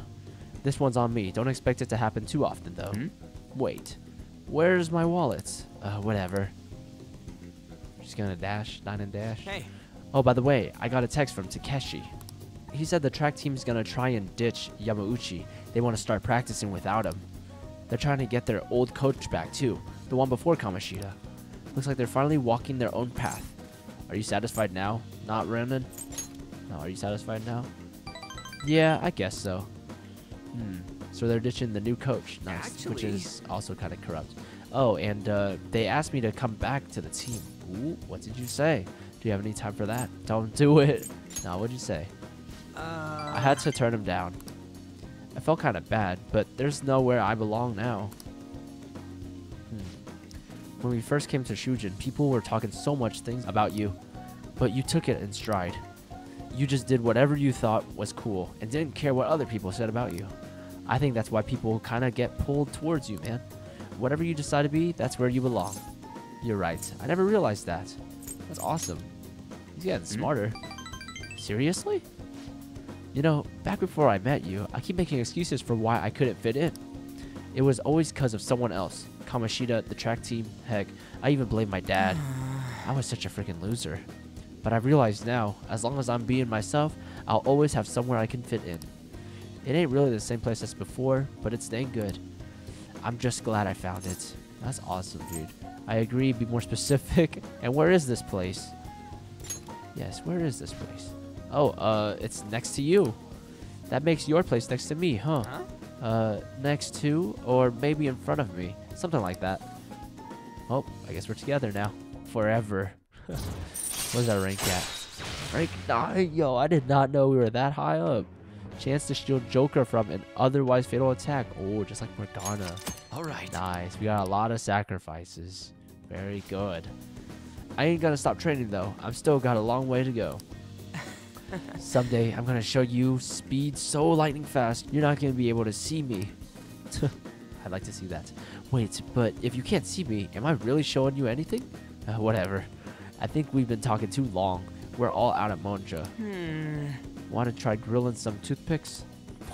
This one's on me. Don't expect it to happen too often, though. Hmm? Wait. Where's my wallet? Uh, whatever. Just gonna dash, dine and dash. Hey. Oh, by the way, I got a text from Takeshi. He said the track team's gonna try and ditch Yamauchi. They want to start practicing without him. They're trying to get their old coach back too, the one before Kamoshida. Looks like they're finally walking their own path. Are you satisfied now? Not Renan? No, are you satisfied now? Yeah, I guess so. Hmm. So they're ditching the new coach, nice, Actually. which is also kind of corrupt. Oh, and uh, they asked me to come back to the team. Ooh, what did you say? Do you have any time for that? Don't do it. Nah, what'd you say? Uh... I had to turn him down. I felt kind of bad, but there's nowhere I belong now. Hmm. When we first came to Shujin, people were talking so much things about you, but you took it in stride. You just did whatever you thought was cool and didn't care what other people said about you. I think that's why people kind of get pulled towards you, man. Whatever you decide to be, that's where you belong. You're right. I never realized that. That's awesome. He's getting smarter. Seriously? You know, back before I met you, I keep making excuses for why I couldn't fit in. It was always because of someone else. Kamoshida, the track team, heck, I even blamed my dad. I was such a freaking loser. But I realize now, as long as I'm being myself, I'll always have somewhere I can fit in. It ain't really the same place as before, but it's dang good. I'm just glad I found it. That's awesome, dude. I agree, be more specific. And where is this place? Yes, where is this place? Oh, uh, it's next to you. That makes your place next to me, huh? huh? Uh, next to, or maybe in front of me. Something like that. Oh, I guess we're together now. Forever. What's our rank at? Rank nine? Yo, I did not know we were that high up. Chance to shield Joker from an otherwise fatal attack. Oh, just like Morgana. Alright. Nice. We got a lot of sacrifices. Very good. I ain't gonna stop training though. I've still got a long way to go. Someday I'm gonna show you speed so lightning fast you're not gonna be able to see me. I'd like to see that. Wait, but if you can't see me, am I really showing you anything? Uh, whatever. I think we've been talking too long. We're all out at Monja. Hmm. Want to try grilling some toothpicks?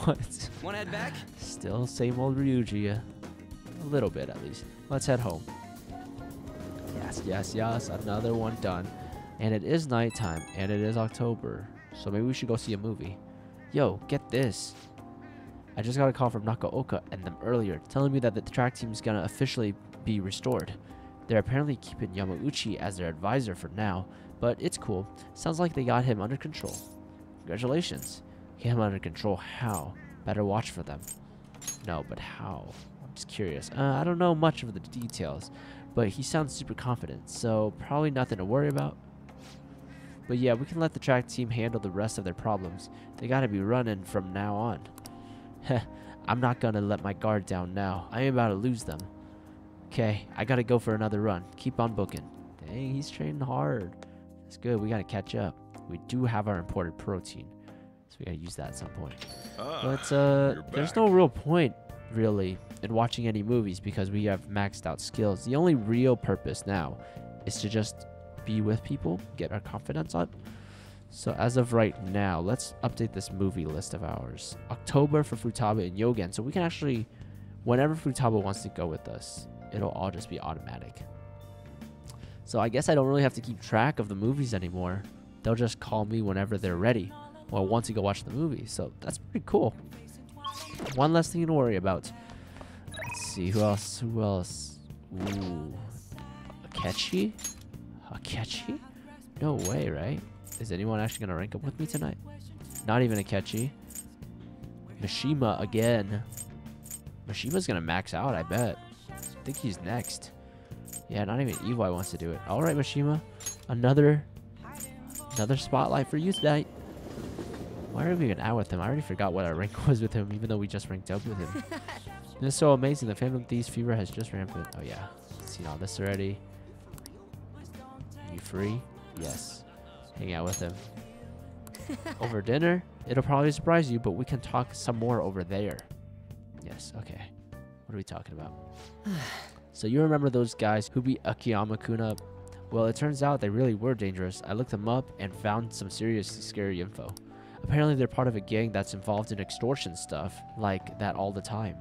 What? Want to head back? Still same old Ryuji. A little bit, at least. Let's head home. Yes, yes, yes, another one done. And it is nighttime, and it is October, so maybe we should go see a movie. Yo, get this. I just got a call from Nakaoka and them earlier, telling me that the track team is gonna officially be restored. They're apparently keeping Yamauchi as their advisor for now, but it's cool. Sounds like they got him under control. Congratulations. Get him under control how? Better watch for them. No, but how? I'm just curious. Uh, I don't know much of the details, but he sounds super confident, so probably nothing to worry about. But yeah, we can let the track team handle the rest of their problems. They gotta be running from now on. Heh, I'm not gonna let my guard down now. I ain't about to lose them. Okay, I gotta go for another run. Keep on booking. Dang, he's training hard. That's good, we gotta catch up. We do have our imported protein, so we gotta use that at some point. Ah, but uh, there's no real point, really, in watching any movies because we have maxed out skills. The only real purpose now is to just be with people, get our confidence up. So as of right now, let's update this movie list of ours. October for Futaba and Yogen, so we can actually, whenever Futaba wants to go with us, it'll all just be automatic. So I guess I don't really have to keep track of the movies anymore. They'll just call me whenever they're ready or want to go watch the movie. So that's pretty cool. One less thing to worry about. Let's see, who else, who else? Ooh, Akechi? Akechi? No way, right? Is anyone actually gonna rank up with me tonight? Not even Akechi. Mishima again. Mishima's gonna max out, I bet. I think he's next. Yeah, not even Evoi wants to do it. All right, Mishima, another, another spotlight for you tonight. Why are we even out with him? I already forgot what our rank was with him, even though we just ranked up with him. And it's so amazing. The Phantom Thieves fever has just rampant. Oh yeah, seen all this already. You free? Yes. Hang out with him over dinner. It'll probably surprise you, but we can talk some more over there. Yes. Okay. What are we talking about? So you remember those guys who beat Akiyama-kun up? Well, it turns out they really were dangerous. I looked them up and found some seriously scary info. Apparently, they're part of a gang that's involved in extortion stuff like that all the time.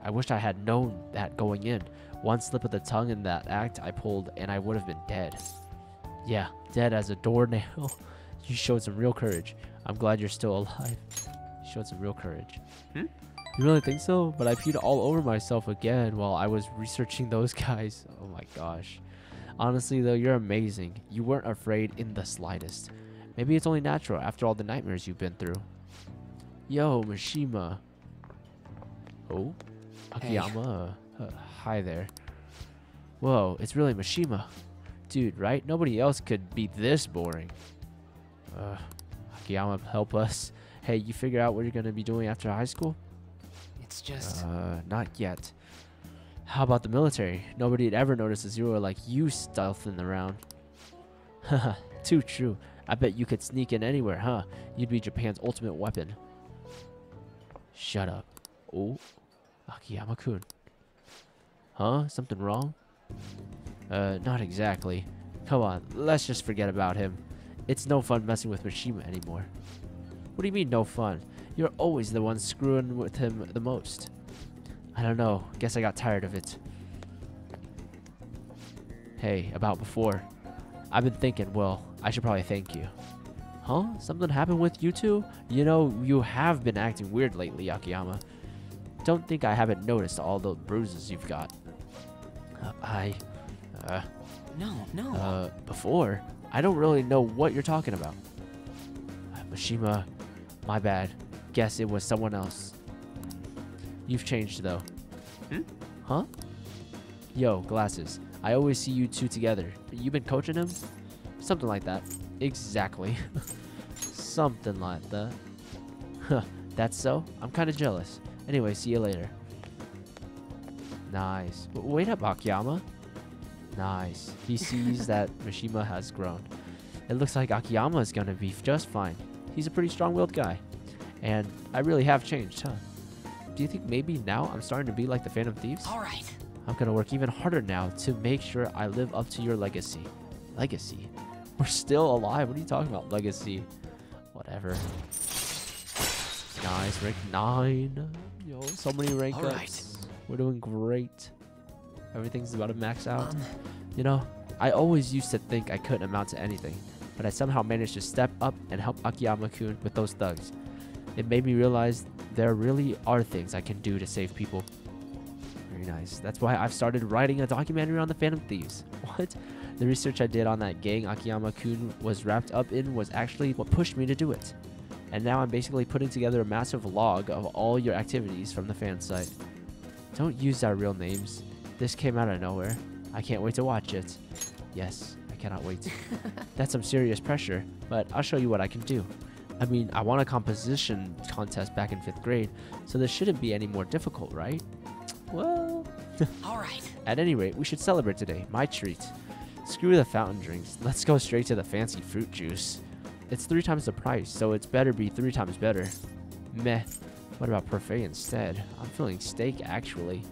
I wish I had known that going in. One slip of the tongue in that act I pulled, and I would have been dead. Yeah, dead as a doornail. You showed some real courage. I'm glad you're still alive. You showed some real courage. Hmm? You really think so? But I peed all over myself again while I was researching those guys. Oh my gosh. Honestly though, you're amazing. You weren't afraid in the slightest. Maybe it's only natural after all the nightmares you've been through. Yo, Mishima. Oh? Akiyama. Hey. Uh, hi there. Whoa, it's really Mishima. Dude, right? Nobody else could be this boring. Uh, Akiyama, help us. Hey, you figure out what you're going to be doing after high school? It's just... Uh, not yet. How about the military? Nobody had ever noticed a zero like you stealthing around. Haha, too true. I bet you could sneak in anywhere, huh? You'd be Japan's ultimate weapon. Shut up. Oh, Akiyama-kun. Huh? Something wrong? Uh, not exactly. Come on, let's just forget about him. It's no fun messing with Mishima anymore. What do you mean, no fun? You're always the one screwing with him the most. I don't know. Guess I got tired of it. Hey, about before. I've been thinking, well, I should probably thank you. Huh? Something happened with you two? You know, you have been acting weird lately, Akiyama. Don't think I haven't noticed all the bruises you've got. Uh, I... Uh... No, no. Uh, before? I don't really know what you're talking about. Uh, Mishima, my bad. Guess it was someone else. You've changed though. Hmm? Huh? Yo, glasses. I always see you two together. You been coaching him? Something like that. Exactly. Something like that. Huh, that's so? I'm kind of jealous. Anyway, see you later. Nice. W wait up, Akiyama. Nice. He sees that Mishima has grown. It looks like Akiyama is gonna be just fine. He's a pretty strong-willed guy. And I really have changed, huh? Do you think maybe now I'm starting to be like the Phantom Thieves? All right. I'm going to work even harder now to make sure I live up to your legacy. Legacy? We're still alive. What are you talking about, legacy? Whatever. Nice. Rank nine. Yo, so many rank ups. All right. We're doing great. Everything's about to max out. Um, you know, I always used to think I couldn't amount to anything, but I somehow managed to step up and help Akiyama-kun with those thugs. It made me realize there really are things I can do to save people. Very nice. That's why I've started writing a documentary on the Phantom Thieves. What? The research I did on that gang Akiyama-kun was wrapped up in was actually what pushed me to do it. And now I'm basically putting together a massive log of all your activities from the fan site. Don't use our real names. This came out of nowhere. I can't wait to watch it. Yes, I cannot wait. That's some serious pressure, but I'll show you what I can do. I mean, I won a composition contest back in fifth grade, so this shouldn't be any more difficult, right? Well... All right. At any rate, we should celebrate today. My treat. Screw the fountain drinks. Let's go straight to the fancy fruit juice. It's three times the price, so it's better be three times better. Meh. What about parfait instead? I'm feeling steak, actually.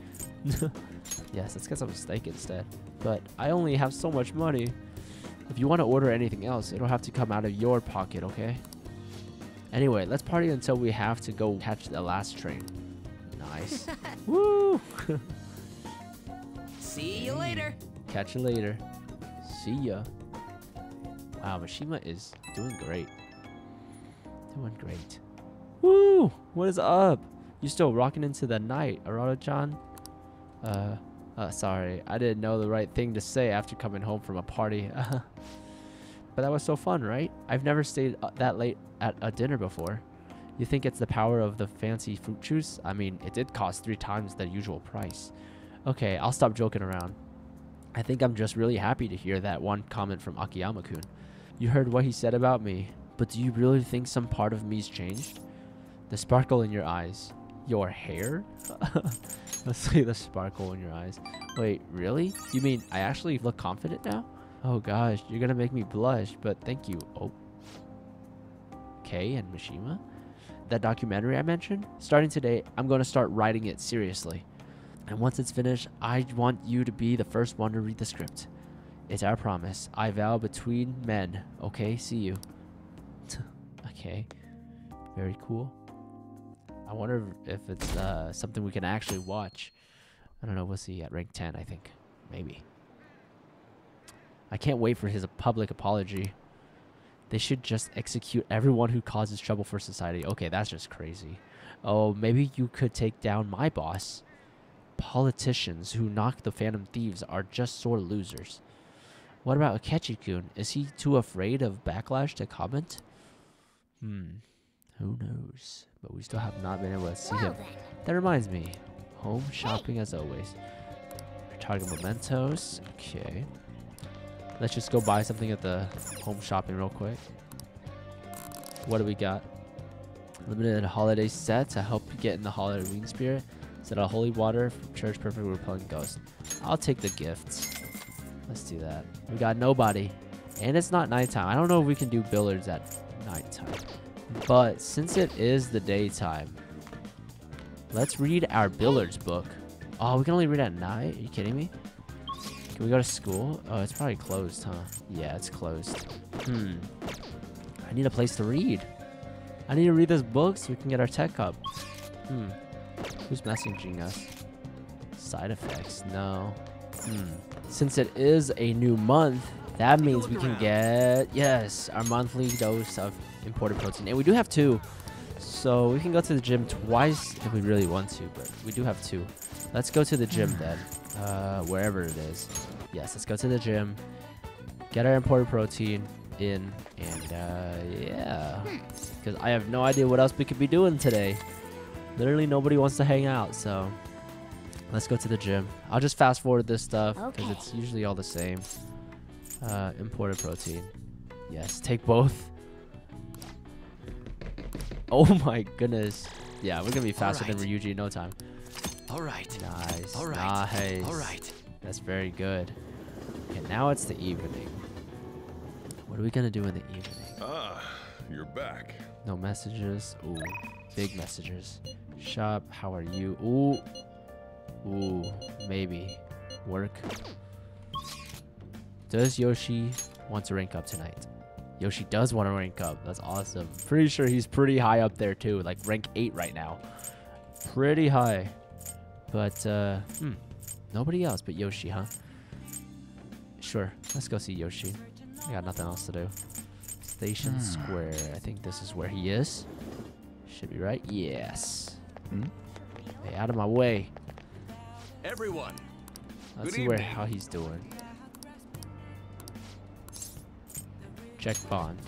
Yes, let's get some steak instead. But I only have so much money. If you want to order anything else, it'll have to come out of your pocket, okay? Anyway, let's party until we have to go catch the last train. Nice. Woo! See you later. Catch you later. See ya. Wow, Mishima is doing great. Doing great. Woo! What is up? You still rocking into the night, Arato-chan? Uh, uh, sorry. I didn't know the right thing to say after coming home from a party. But that was so fun, right? I've never stayed that late at a dinner before. You think it's the power of the fancy fruit juice? I mean, it did cost three times the usual price. Okay, I'll stop joking around. I think I'm just really happy to hear that one comment from Akiyama-kun. You heard what he said about me, but do you really think some part of me's changed? The sparkle in your eyes. Your hair? Let's see the sparkle in your eyes. Wait, really? You mean I actually look confident now? Oh gosh, you're gonna make me blush, but thank you. Oh. Kei and Mishima? That documentary I mentioned? Starting today, I'm gonna start writing it seriously. And once it's finished, I want you to be the first one to read the script. It's our promise. I vow between men. Okay, see you. Okay. Very cool. I wonder if it's uh, something we can actually watch. I don't know. We'll see at rank ten, I think. Maybe. I can't wait for his public apology. They should just execute everyone who causes trouble for society. Okay, that's just crazy. Oh, maybe you could take down my boss. Politicians who knock the Phantom Thieves are just sore losers. What about Akechi-kun? Is he too afraid of backlash to comment? Hmm. Who knows? But we still have not been able to see him. That reminds me. Home shopping as always. We're targeting mementos. Okay. Let's just go buy something at the home shopping real quick. What do we got? Limited holiday set to help you get in the Halloween spirit. Set a holy water from church, perfect repelling ghost. I'll take the gifts. Let's do that. We got nobody. And it's not nighttime. I don't know if we can do billiards at nighttime. But since it is the daytime, let's read our billiards book. Oh, we can only read at night? Are you kidding me? Can we go to school? Oh, it's probably closed, huh? Yeah, it's closed. Hmm. I need a place to read. I need to read this book so we can get our tech up. Hmm. Who's messaging us? Side effects? No. Hmm. Since it is a new month, that means we can get, yes, our monthly dose of imported protein. And we do have two. So we can go to the gym twice if we really want to, but we do have two. Let's go to the gym then, uh, wherever it is. Yes, let's go to the gym, get our imported protein in, and uh, yeah. Because I have no idea what else we could be doing today. Literally nobody wants to hang out, so let's go to the gym. I'll just fast forward this stuff because it's usually all the same. Uh, imported protein. Yes, take both. Oh my goodness. Yeah, we're gonna be faster than Ryuji in no time. All right. Nice. All right. Nice. All right. That's very good. Okay, now it's the evening. What are we gonna do in the evening? Ah, you're back. No messages. Ooh, big messages. Shop, how are you? Ooh, ooh, maybe. Work. Does Yoshi want to rank up tonight? Yoshi does want to rank up. That's awesome. Pretty sure he's pretty high up there too, like rank eight right now. Pretty high. But, uh, hmm. Nobody else but Yoshi, huh? Sure. Let's go see Yoshi. I got nothing else to do. Station hmm. Square. I think this is where he is. Should be right. Yes. Hmm? Hey, out of my way. Everyone. Let's Good see evening. where how he's doing. Check bond.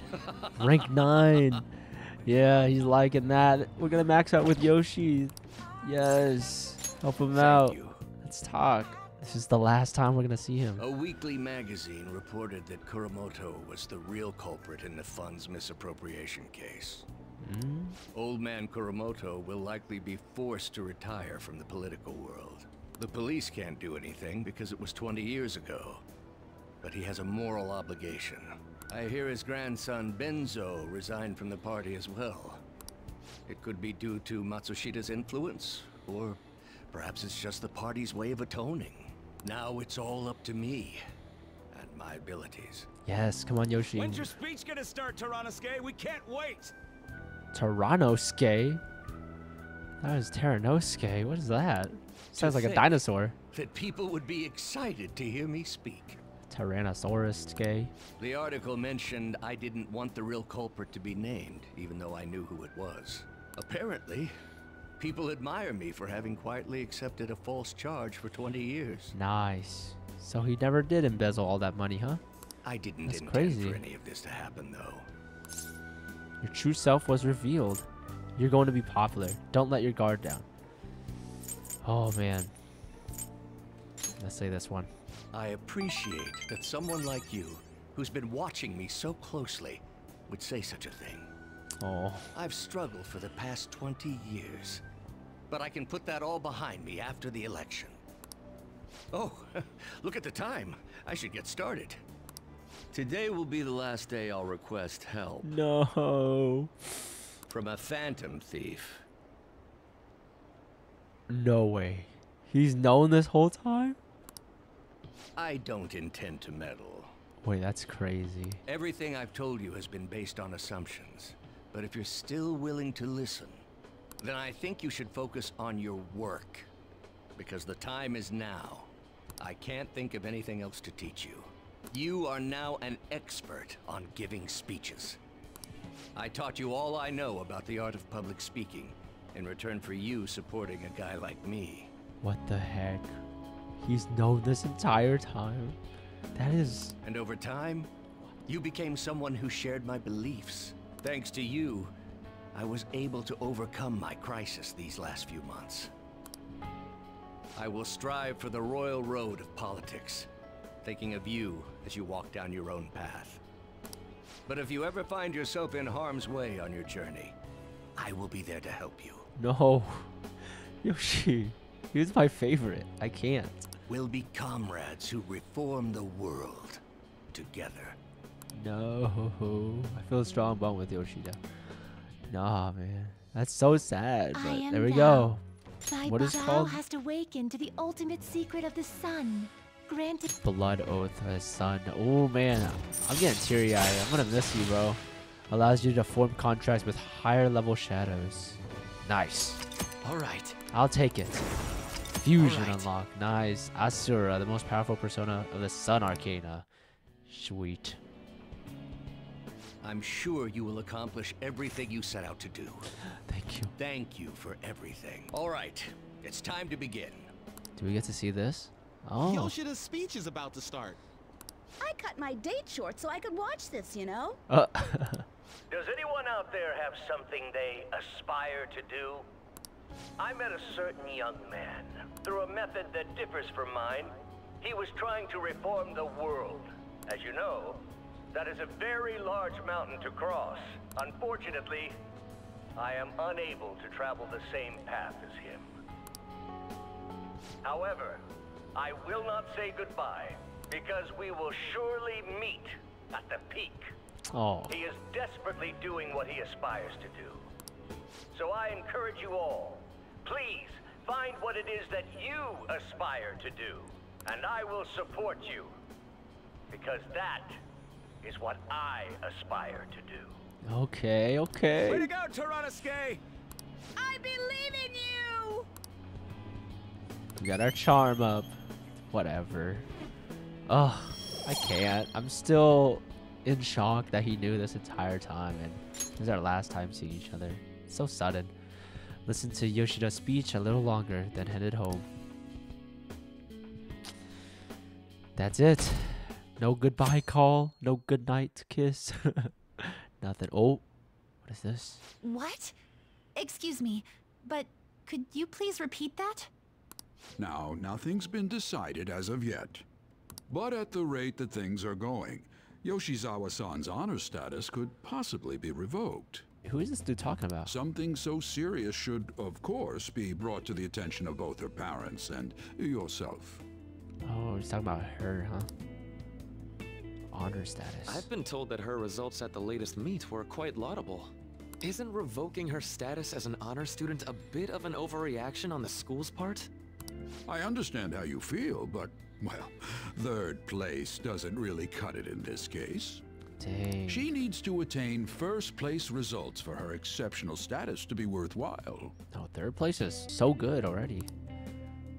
Rank nine. Yeah, he's liking that. We're gonna max out with Yoshi. Yes. Help him Thank out. You. Let's talk. This is the last time we're gonna see him. A weekly magazine reported that Kuramoto was the real culprit in the funds misappropriation case. Mm. Old man Kuramoto will likely be forced to retire from the political world. The police can't do anything because it was twenty years ago. But he has a moral obligation. I hear his grandson Benzo resigned from the party as well. It could be due to Matsushida's influence, or perhaps it's just the party's way of atoning. Now it's all up to me and my abilities. Yes, come on, Yoshi. When's your speech gonna start, Toranosuke? We can't wait. Toranosuke? That was Toranosuke. What is that? Sounds like a dinosaur. That people would be excited to hear me speak. Tyrannosaurus-ke. The article mentioned I didn't want the real culprit to be named, even though I knew who it was. Apparently, people admire me for having quietly accepted a false charge for twenty years. Nice. So he never did embezzle all that money, huh? I didn't That's intend crazy. for any of this to happen, though. Your true self was revealed. You're going to be popular. Don't let your guard down. Oh, man. Let's say this one. I appreciate that someone like you, who's been watching me so closely, would say such a thing. Oh. I've struggled for the past twenty years, but I can put that all behind me after the election. Oh, look at the time. I should get started. Today will be the last day I'll request help. No. From a phantom thief. No way. He's known this whole time? I don't intend to meddle. Wait, that's crazy. Everything I've told you has been based on assumptions. But if you're still willing to listen, then I think you should focus on your work. Because the time is now. I can't think of anything else to teach you. You are now an expert on giving speeches. I taught you all I know about the art of public speaking in return for you supporting a guy like me. What the heck? He's known this entire time. That is... And over time, you became someone who shared my beliefs. Thanks to you, I was able to overcome my crisis these last few months. I will strive for the royal road of politics, thinking of you as you walk down your own path. But if you ever find yourself in harm's way on your journey, I will be there to help you. No. Yoshi. He was my favorite. I can't. We'll be comrades who reform the world together. No. I feel a strong bond with Yoshida. Nah, man. That's so sad, but there we go. What is called? Has to awaken to the ultimate secret of the sun. Granted blood oath of the sun. Oh, man. I'm getting teary-eyed. I'm gonna miss you, bro. Allows you to form contracts with higher level shadows. Nice. Alright. I'll take it. Fusion right. unlock. Nice. Asura, the most powerful persona of the Sun Arcana. Sweet. I'm sure you will accomplish everything you set out to do. Thank you. Thank you for everything. Alright. It's time to begin. Do we get to see this? Oh. Yoshida's speech is about to start. I cut my date short so I could watch this, you know? Uh. Does anyone out there have something they aspire to do? I met a certain young man through a method that differs from mine. He was trying to reform the world. As you know, that is a very large mountain to cross. Unfortunately, I am unable to travel the same path as him. However, I will not say goodbye because we will surely meet at the peak. Oh. He is desperately doing what he aspires to do. So I encourage you all, please find what it is that you aspire to do, and I will support you, because that is what I aspire to do. Okay, okay. Way to go, Toranosuke! I believe in you! We got our charm up. Whatever. Ugh. I can't. I'm still in shock that he knew this entire time, and this is our last time seeing each other. It's so sudden. Listened to Yoshida's speech a little longer, then headed home. That's it. No goodbye call, no goodnight kiss. Nothing. Oh, what is this? What? Excuse me, but could you please repeat that? Now, nothing's been decided as of yet. But at the rate that things are going, Yoshizawa-san's honor status could possibly be revoked. Who is this dude talking about? Something so serious should, of course, be brought to the attention of both her parents and yourself. Oh, he's talking about her, huh? Honor status. I've been told that her results at the latest meet were quite laudable. Isn't revoking her status as an honor student a bit of an overreaction on the school's part? I understand how you feel, but, well, third place doesn't really cut it in this case. Dang. She needs to attain first place results for her exceptional status to be worthwhile. Oh, third place is so good already.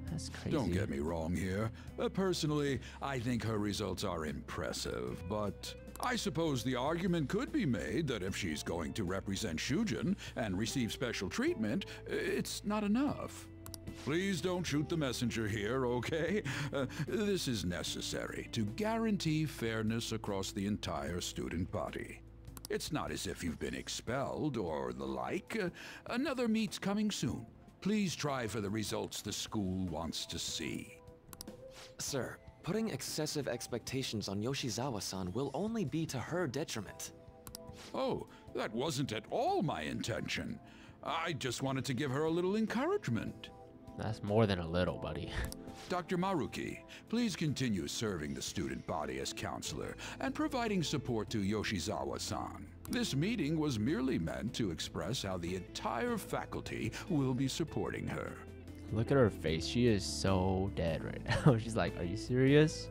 That's crazy. Don't get me wrong here. Uh, personally, I think her results are impressive, but I suppose the argument could be made that if she's going to represent Shujin and receive special treatment, it's not enough. Please don't shoot the messenger here, okay? Uh, this is necessary to guarantee fairness across the entire student body. It's not as if you've been expelled or the like. Uh, another meet's coming soon. Please try for the results the school wants to see. Sir, putting excessive expectations on Yoshizawa-san will only be to her detriment. Oh, that wasn't at all my intention. I just wanted to give her a little encouragement. That's more than a little, buddy. Doctor Maruki, please continue serving the student body as counselor and providing support to Yoshizawa-san. This meeting was merely meant to express how the entire faculty will be supporting her. Look at her face. She is so dead right now. She's like, are you serious?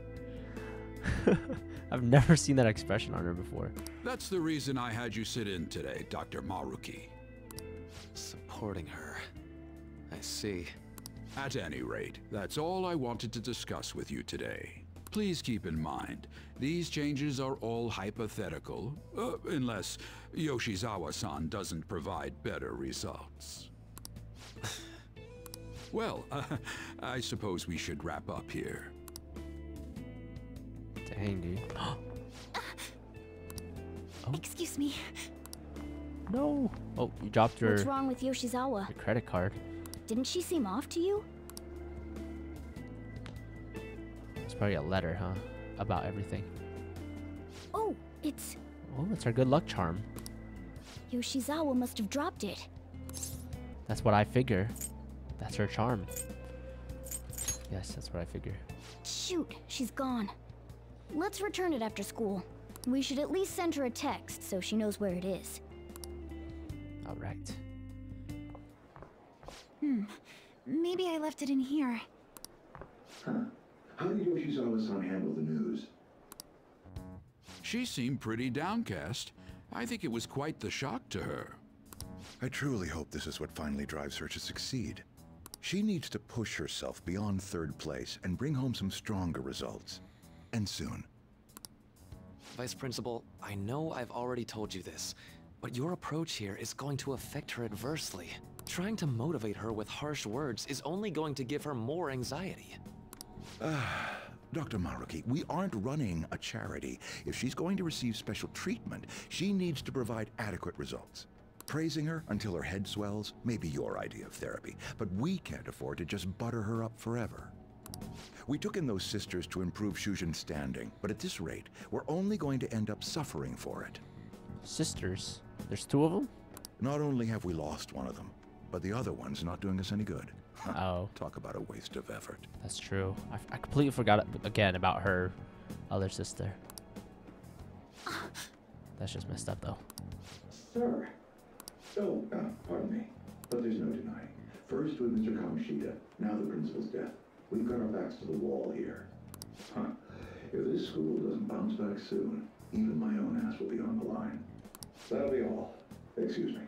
I've never seen that expression on her before. That's the reason I had you sit in today, Doctor Maruki. Supporting her. I see. At any rate, that's all I wanted to discuss with you today. Please keep in mind, these changes are all hypothetical, uh, unless Yoshizawa-san doesn't provide better results. Well, uh, I suppose we should wrap up here. Dang, dude. uh, oh. Excuse me. No. Oh, you dropped your... What's wrong with Yoshizawa? Your credit card. Didn't she seem off to you? It's probably a letter, huh? About everything. Oh, it's... Oh, it's our good luck charm. Yoshizawa must have dropped it. That's what I figure. That's her charm. Yes, that's what I figure. Shoot, she's gone. Let's return it after school. We should at least send her a text so she knows where it is. All right. Hmm. Maybe I left it in here. Huh? How did Yoshizawa-san handle the news? She seemed pretty downcast. I think it was quite the shock to her. I truly hope this is what finally drives her to succeed. She needs to push herself beyond third place and bring home some stronger results. And soon. Vice Principal, I know I've already told you this, but your approach here is going to affect her adversely. Trying to motivate her with harsh words is only going to give her more anxiety. Uh, Doctor Maruki, we aren't running a charity. If she's going to receive special treatment, she needs to provide adequate results. Praising her until her head swells may be your idea of therapy, but we can't afford to just butter her up forever. We took in those sisters to improve Shujin's standing, but at this rate, we're only going to end up suffering for it. Sisters? There's two of them? Not only have we lost one of them, but the other one's not doing us any good. Oh. Talk about a waste of effort. That's true. I, I completely forgot again about her other sister. That's just messed up, though. Sir. Oh, uh, pardon me. But there's no denying. First with Mister Kamoshida, now the principal's death. We've got our backs to the wall here. Huh. If this school doesn't bounce back soon, even my own ass will be on the line. That'll be all. Excuse me.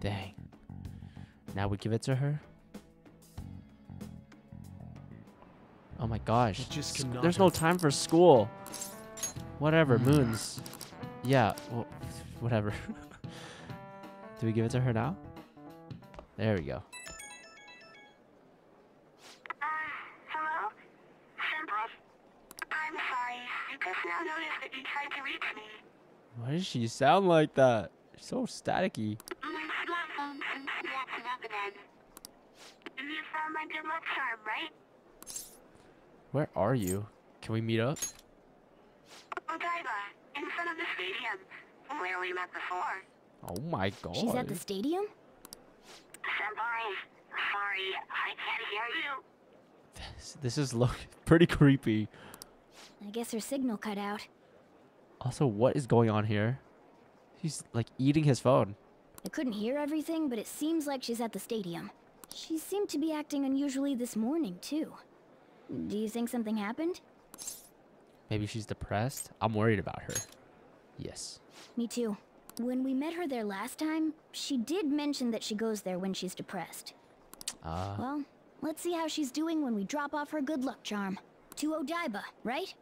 Dang. Now we give it to her? Oh my gosh. Just There's no time for school. Whatever, moons. Yeah, well, whatever. Do we give it to her now? There we go. Uh, hello? Senpai? I'm sorry. I just now noticed that you tried to reach me. Why does she sound like that? She's so staticky. My smartphone seems to be acting up again. You found my good luck charm, right? Where are you? Can we meet up? Odaiba, in front of the stadium, where we met before. Oh my god. She's at the stadium? Senpai, sorry, I can't hear you. This, this is look pretty creepy. I guess her signal cut out. Also, what is going on here? He's like eating his phone. I couldn't hear everything, but it seems like she's at the stadium. She seemed to be acting unusually this morning, too. Do you think something happened? Maybe she's depressed? I'm worried about her. Yes. Me too. When we met her there last time, she did mention that she goes there when she's depressed. Uh, well, let's see how she's doing when we drop off her good luck charm. To Odaiba, right?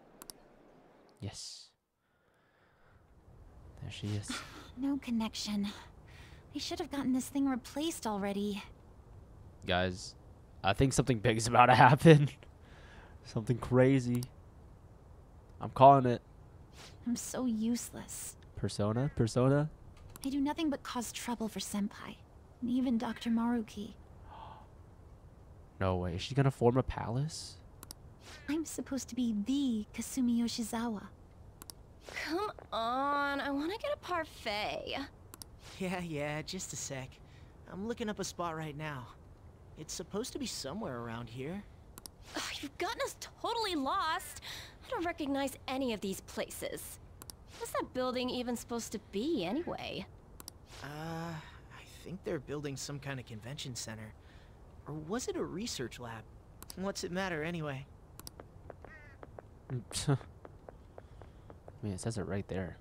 Yes. There she is. No connection. I should have gotten this thing replaced already. Guys, I think something big is about to happen. Something crazy. I'm calling it. I'm so useless. Persona? Persona? I do nothing but cause trouble for Senpai. And even Doctor Maruki. No way. Is she gonna form a palace? I'm supposed to be the Kasumi Yoshizawa. Come on. I want to get a parfait. Yeah, yeah. Just a sec. I'm looking up a spot right now. It's supposed to be somewhere around here. Oh, you've gotten us totally lost. I don't recognize any of these places. What's that building even supposed to be, anyway? Uh, I think they're building some kind of convention center. Or was it a research lab? What's it matter, anyway? I mean, it says it right there.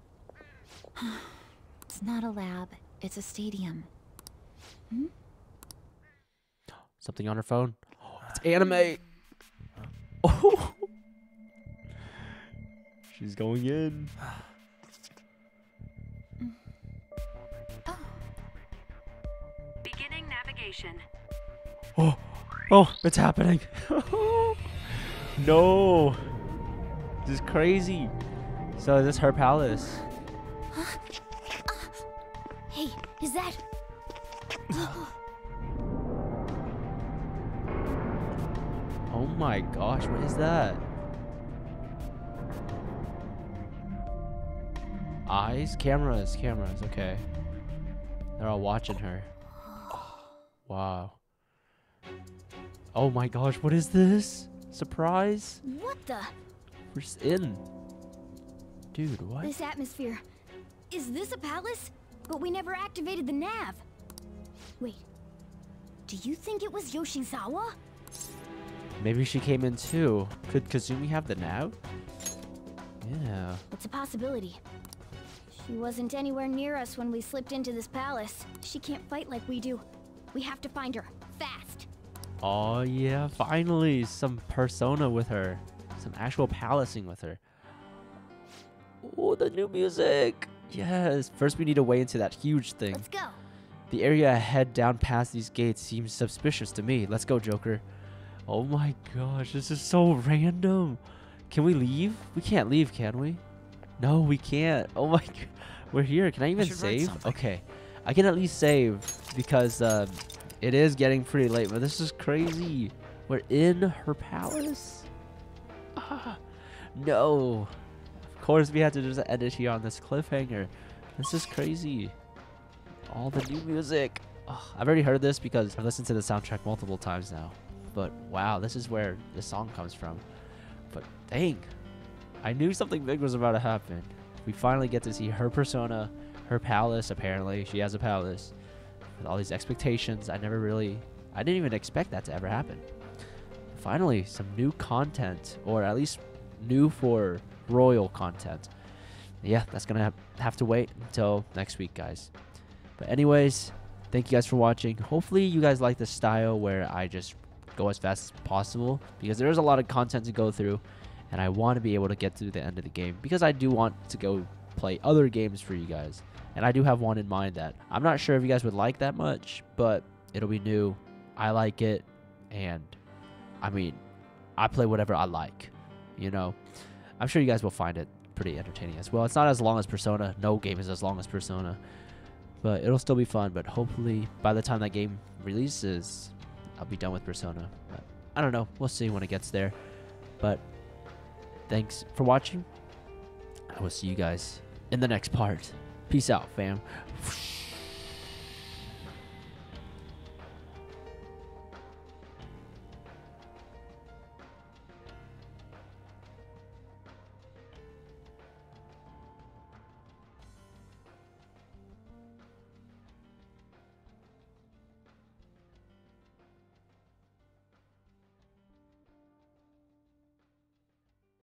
It's not a lab. It's a stadium. Hmm? Something on her phone. Oh, it's anime! Oh! She's going in. Oh. Beginning navigation. Oh, oh, it's happening. No, this is crazy. So is this her palace? Huh? Uh, hey, is that? Oh my gosh, what is that? Eyes? Cameras, cameras, okay. They're all watching her. Wow. Oh my gosh, what is this? Surprise? What the? We're in. Dude, what? This atmosphere. Is this a palace? But we never activated the nav. Wait, do you think it was Yoshizawa? Maybe she came in too. Could Kasumi have the nav? Yeah. It's a possibility. She wasn't anywhere near us when we slipped into this palace. She can't fight like we do. We have to find her. Fast. Oh yeah, finally some persona with her. Some actual palacing with her. Oh, the new music. Yes. First we need to way into that huge thing. Let's go. The area ahead down past these gates seems suspicious to me. Let's go, Joker. Oh my gosh, this is so random. Can we leave? We can't leave, can we? No, we can't. Oh my god. We're here. Can I even I save? Okay. I can at least save because um, it is getting pretty late, but this is crazy. We're in her palace. Ah, no. Of course, we had to just edit here on this cliffhanger. This is crazy. All the new music. Oh, I've already heard this because I've listened to the soundtrack multiple times now. But wow, this is where the song comes from. But dang. I knew something big was about to happen. We finally get to see her persona, her palace. Apparently, she has a palace with all these expectations. I never really, I didn't even expect that to ever happen. Finally, some new content, or at least new for Royal content. Yeah, that's going to have, have to wait until next week, guys. But anyways, thank you guys for watching. Hopefully you guys like the style where I just go as fast as possible, because there is a lot of content to go through, and I want to be able to get to the end of the game, because I do want to go play other games for you guys, and I do have one in mind that I'm not sure if you guys would like that much, but it'll be new. I like it, and I mean, I play whatever I like, you know. I'm sure you guys will find it pretty entertaining as well. It's not as long as Persona. No game is as long as Persona, but it'll still be fun. But hopefully by the time that game releases, I'll be done with Persona. But I don't know, we'll see when it gets there. But thanks for watching. I will see you guys in the next part. Peace out, fam.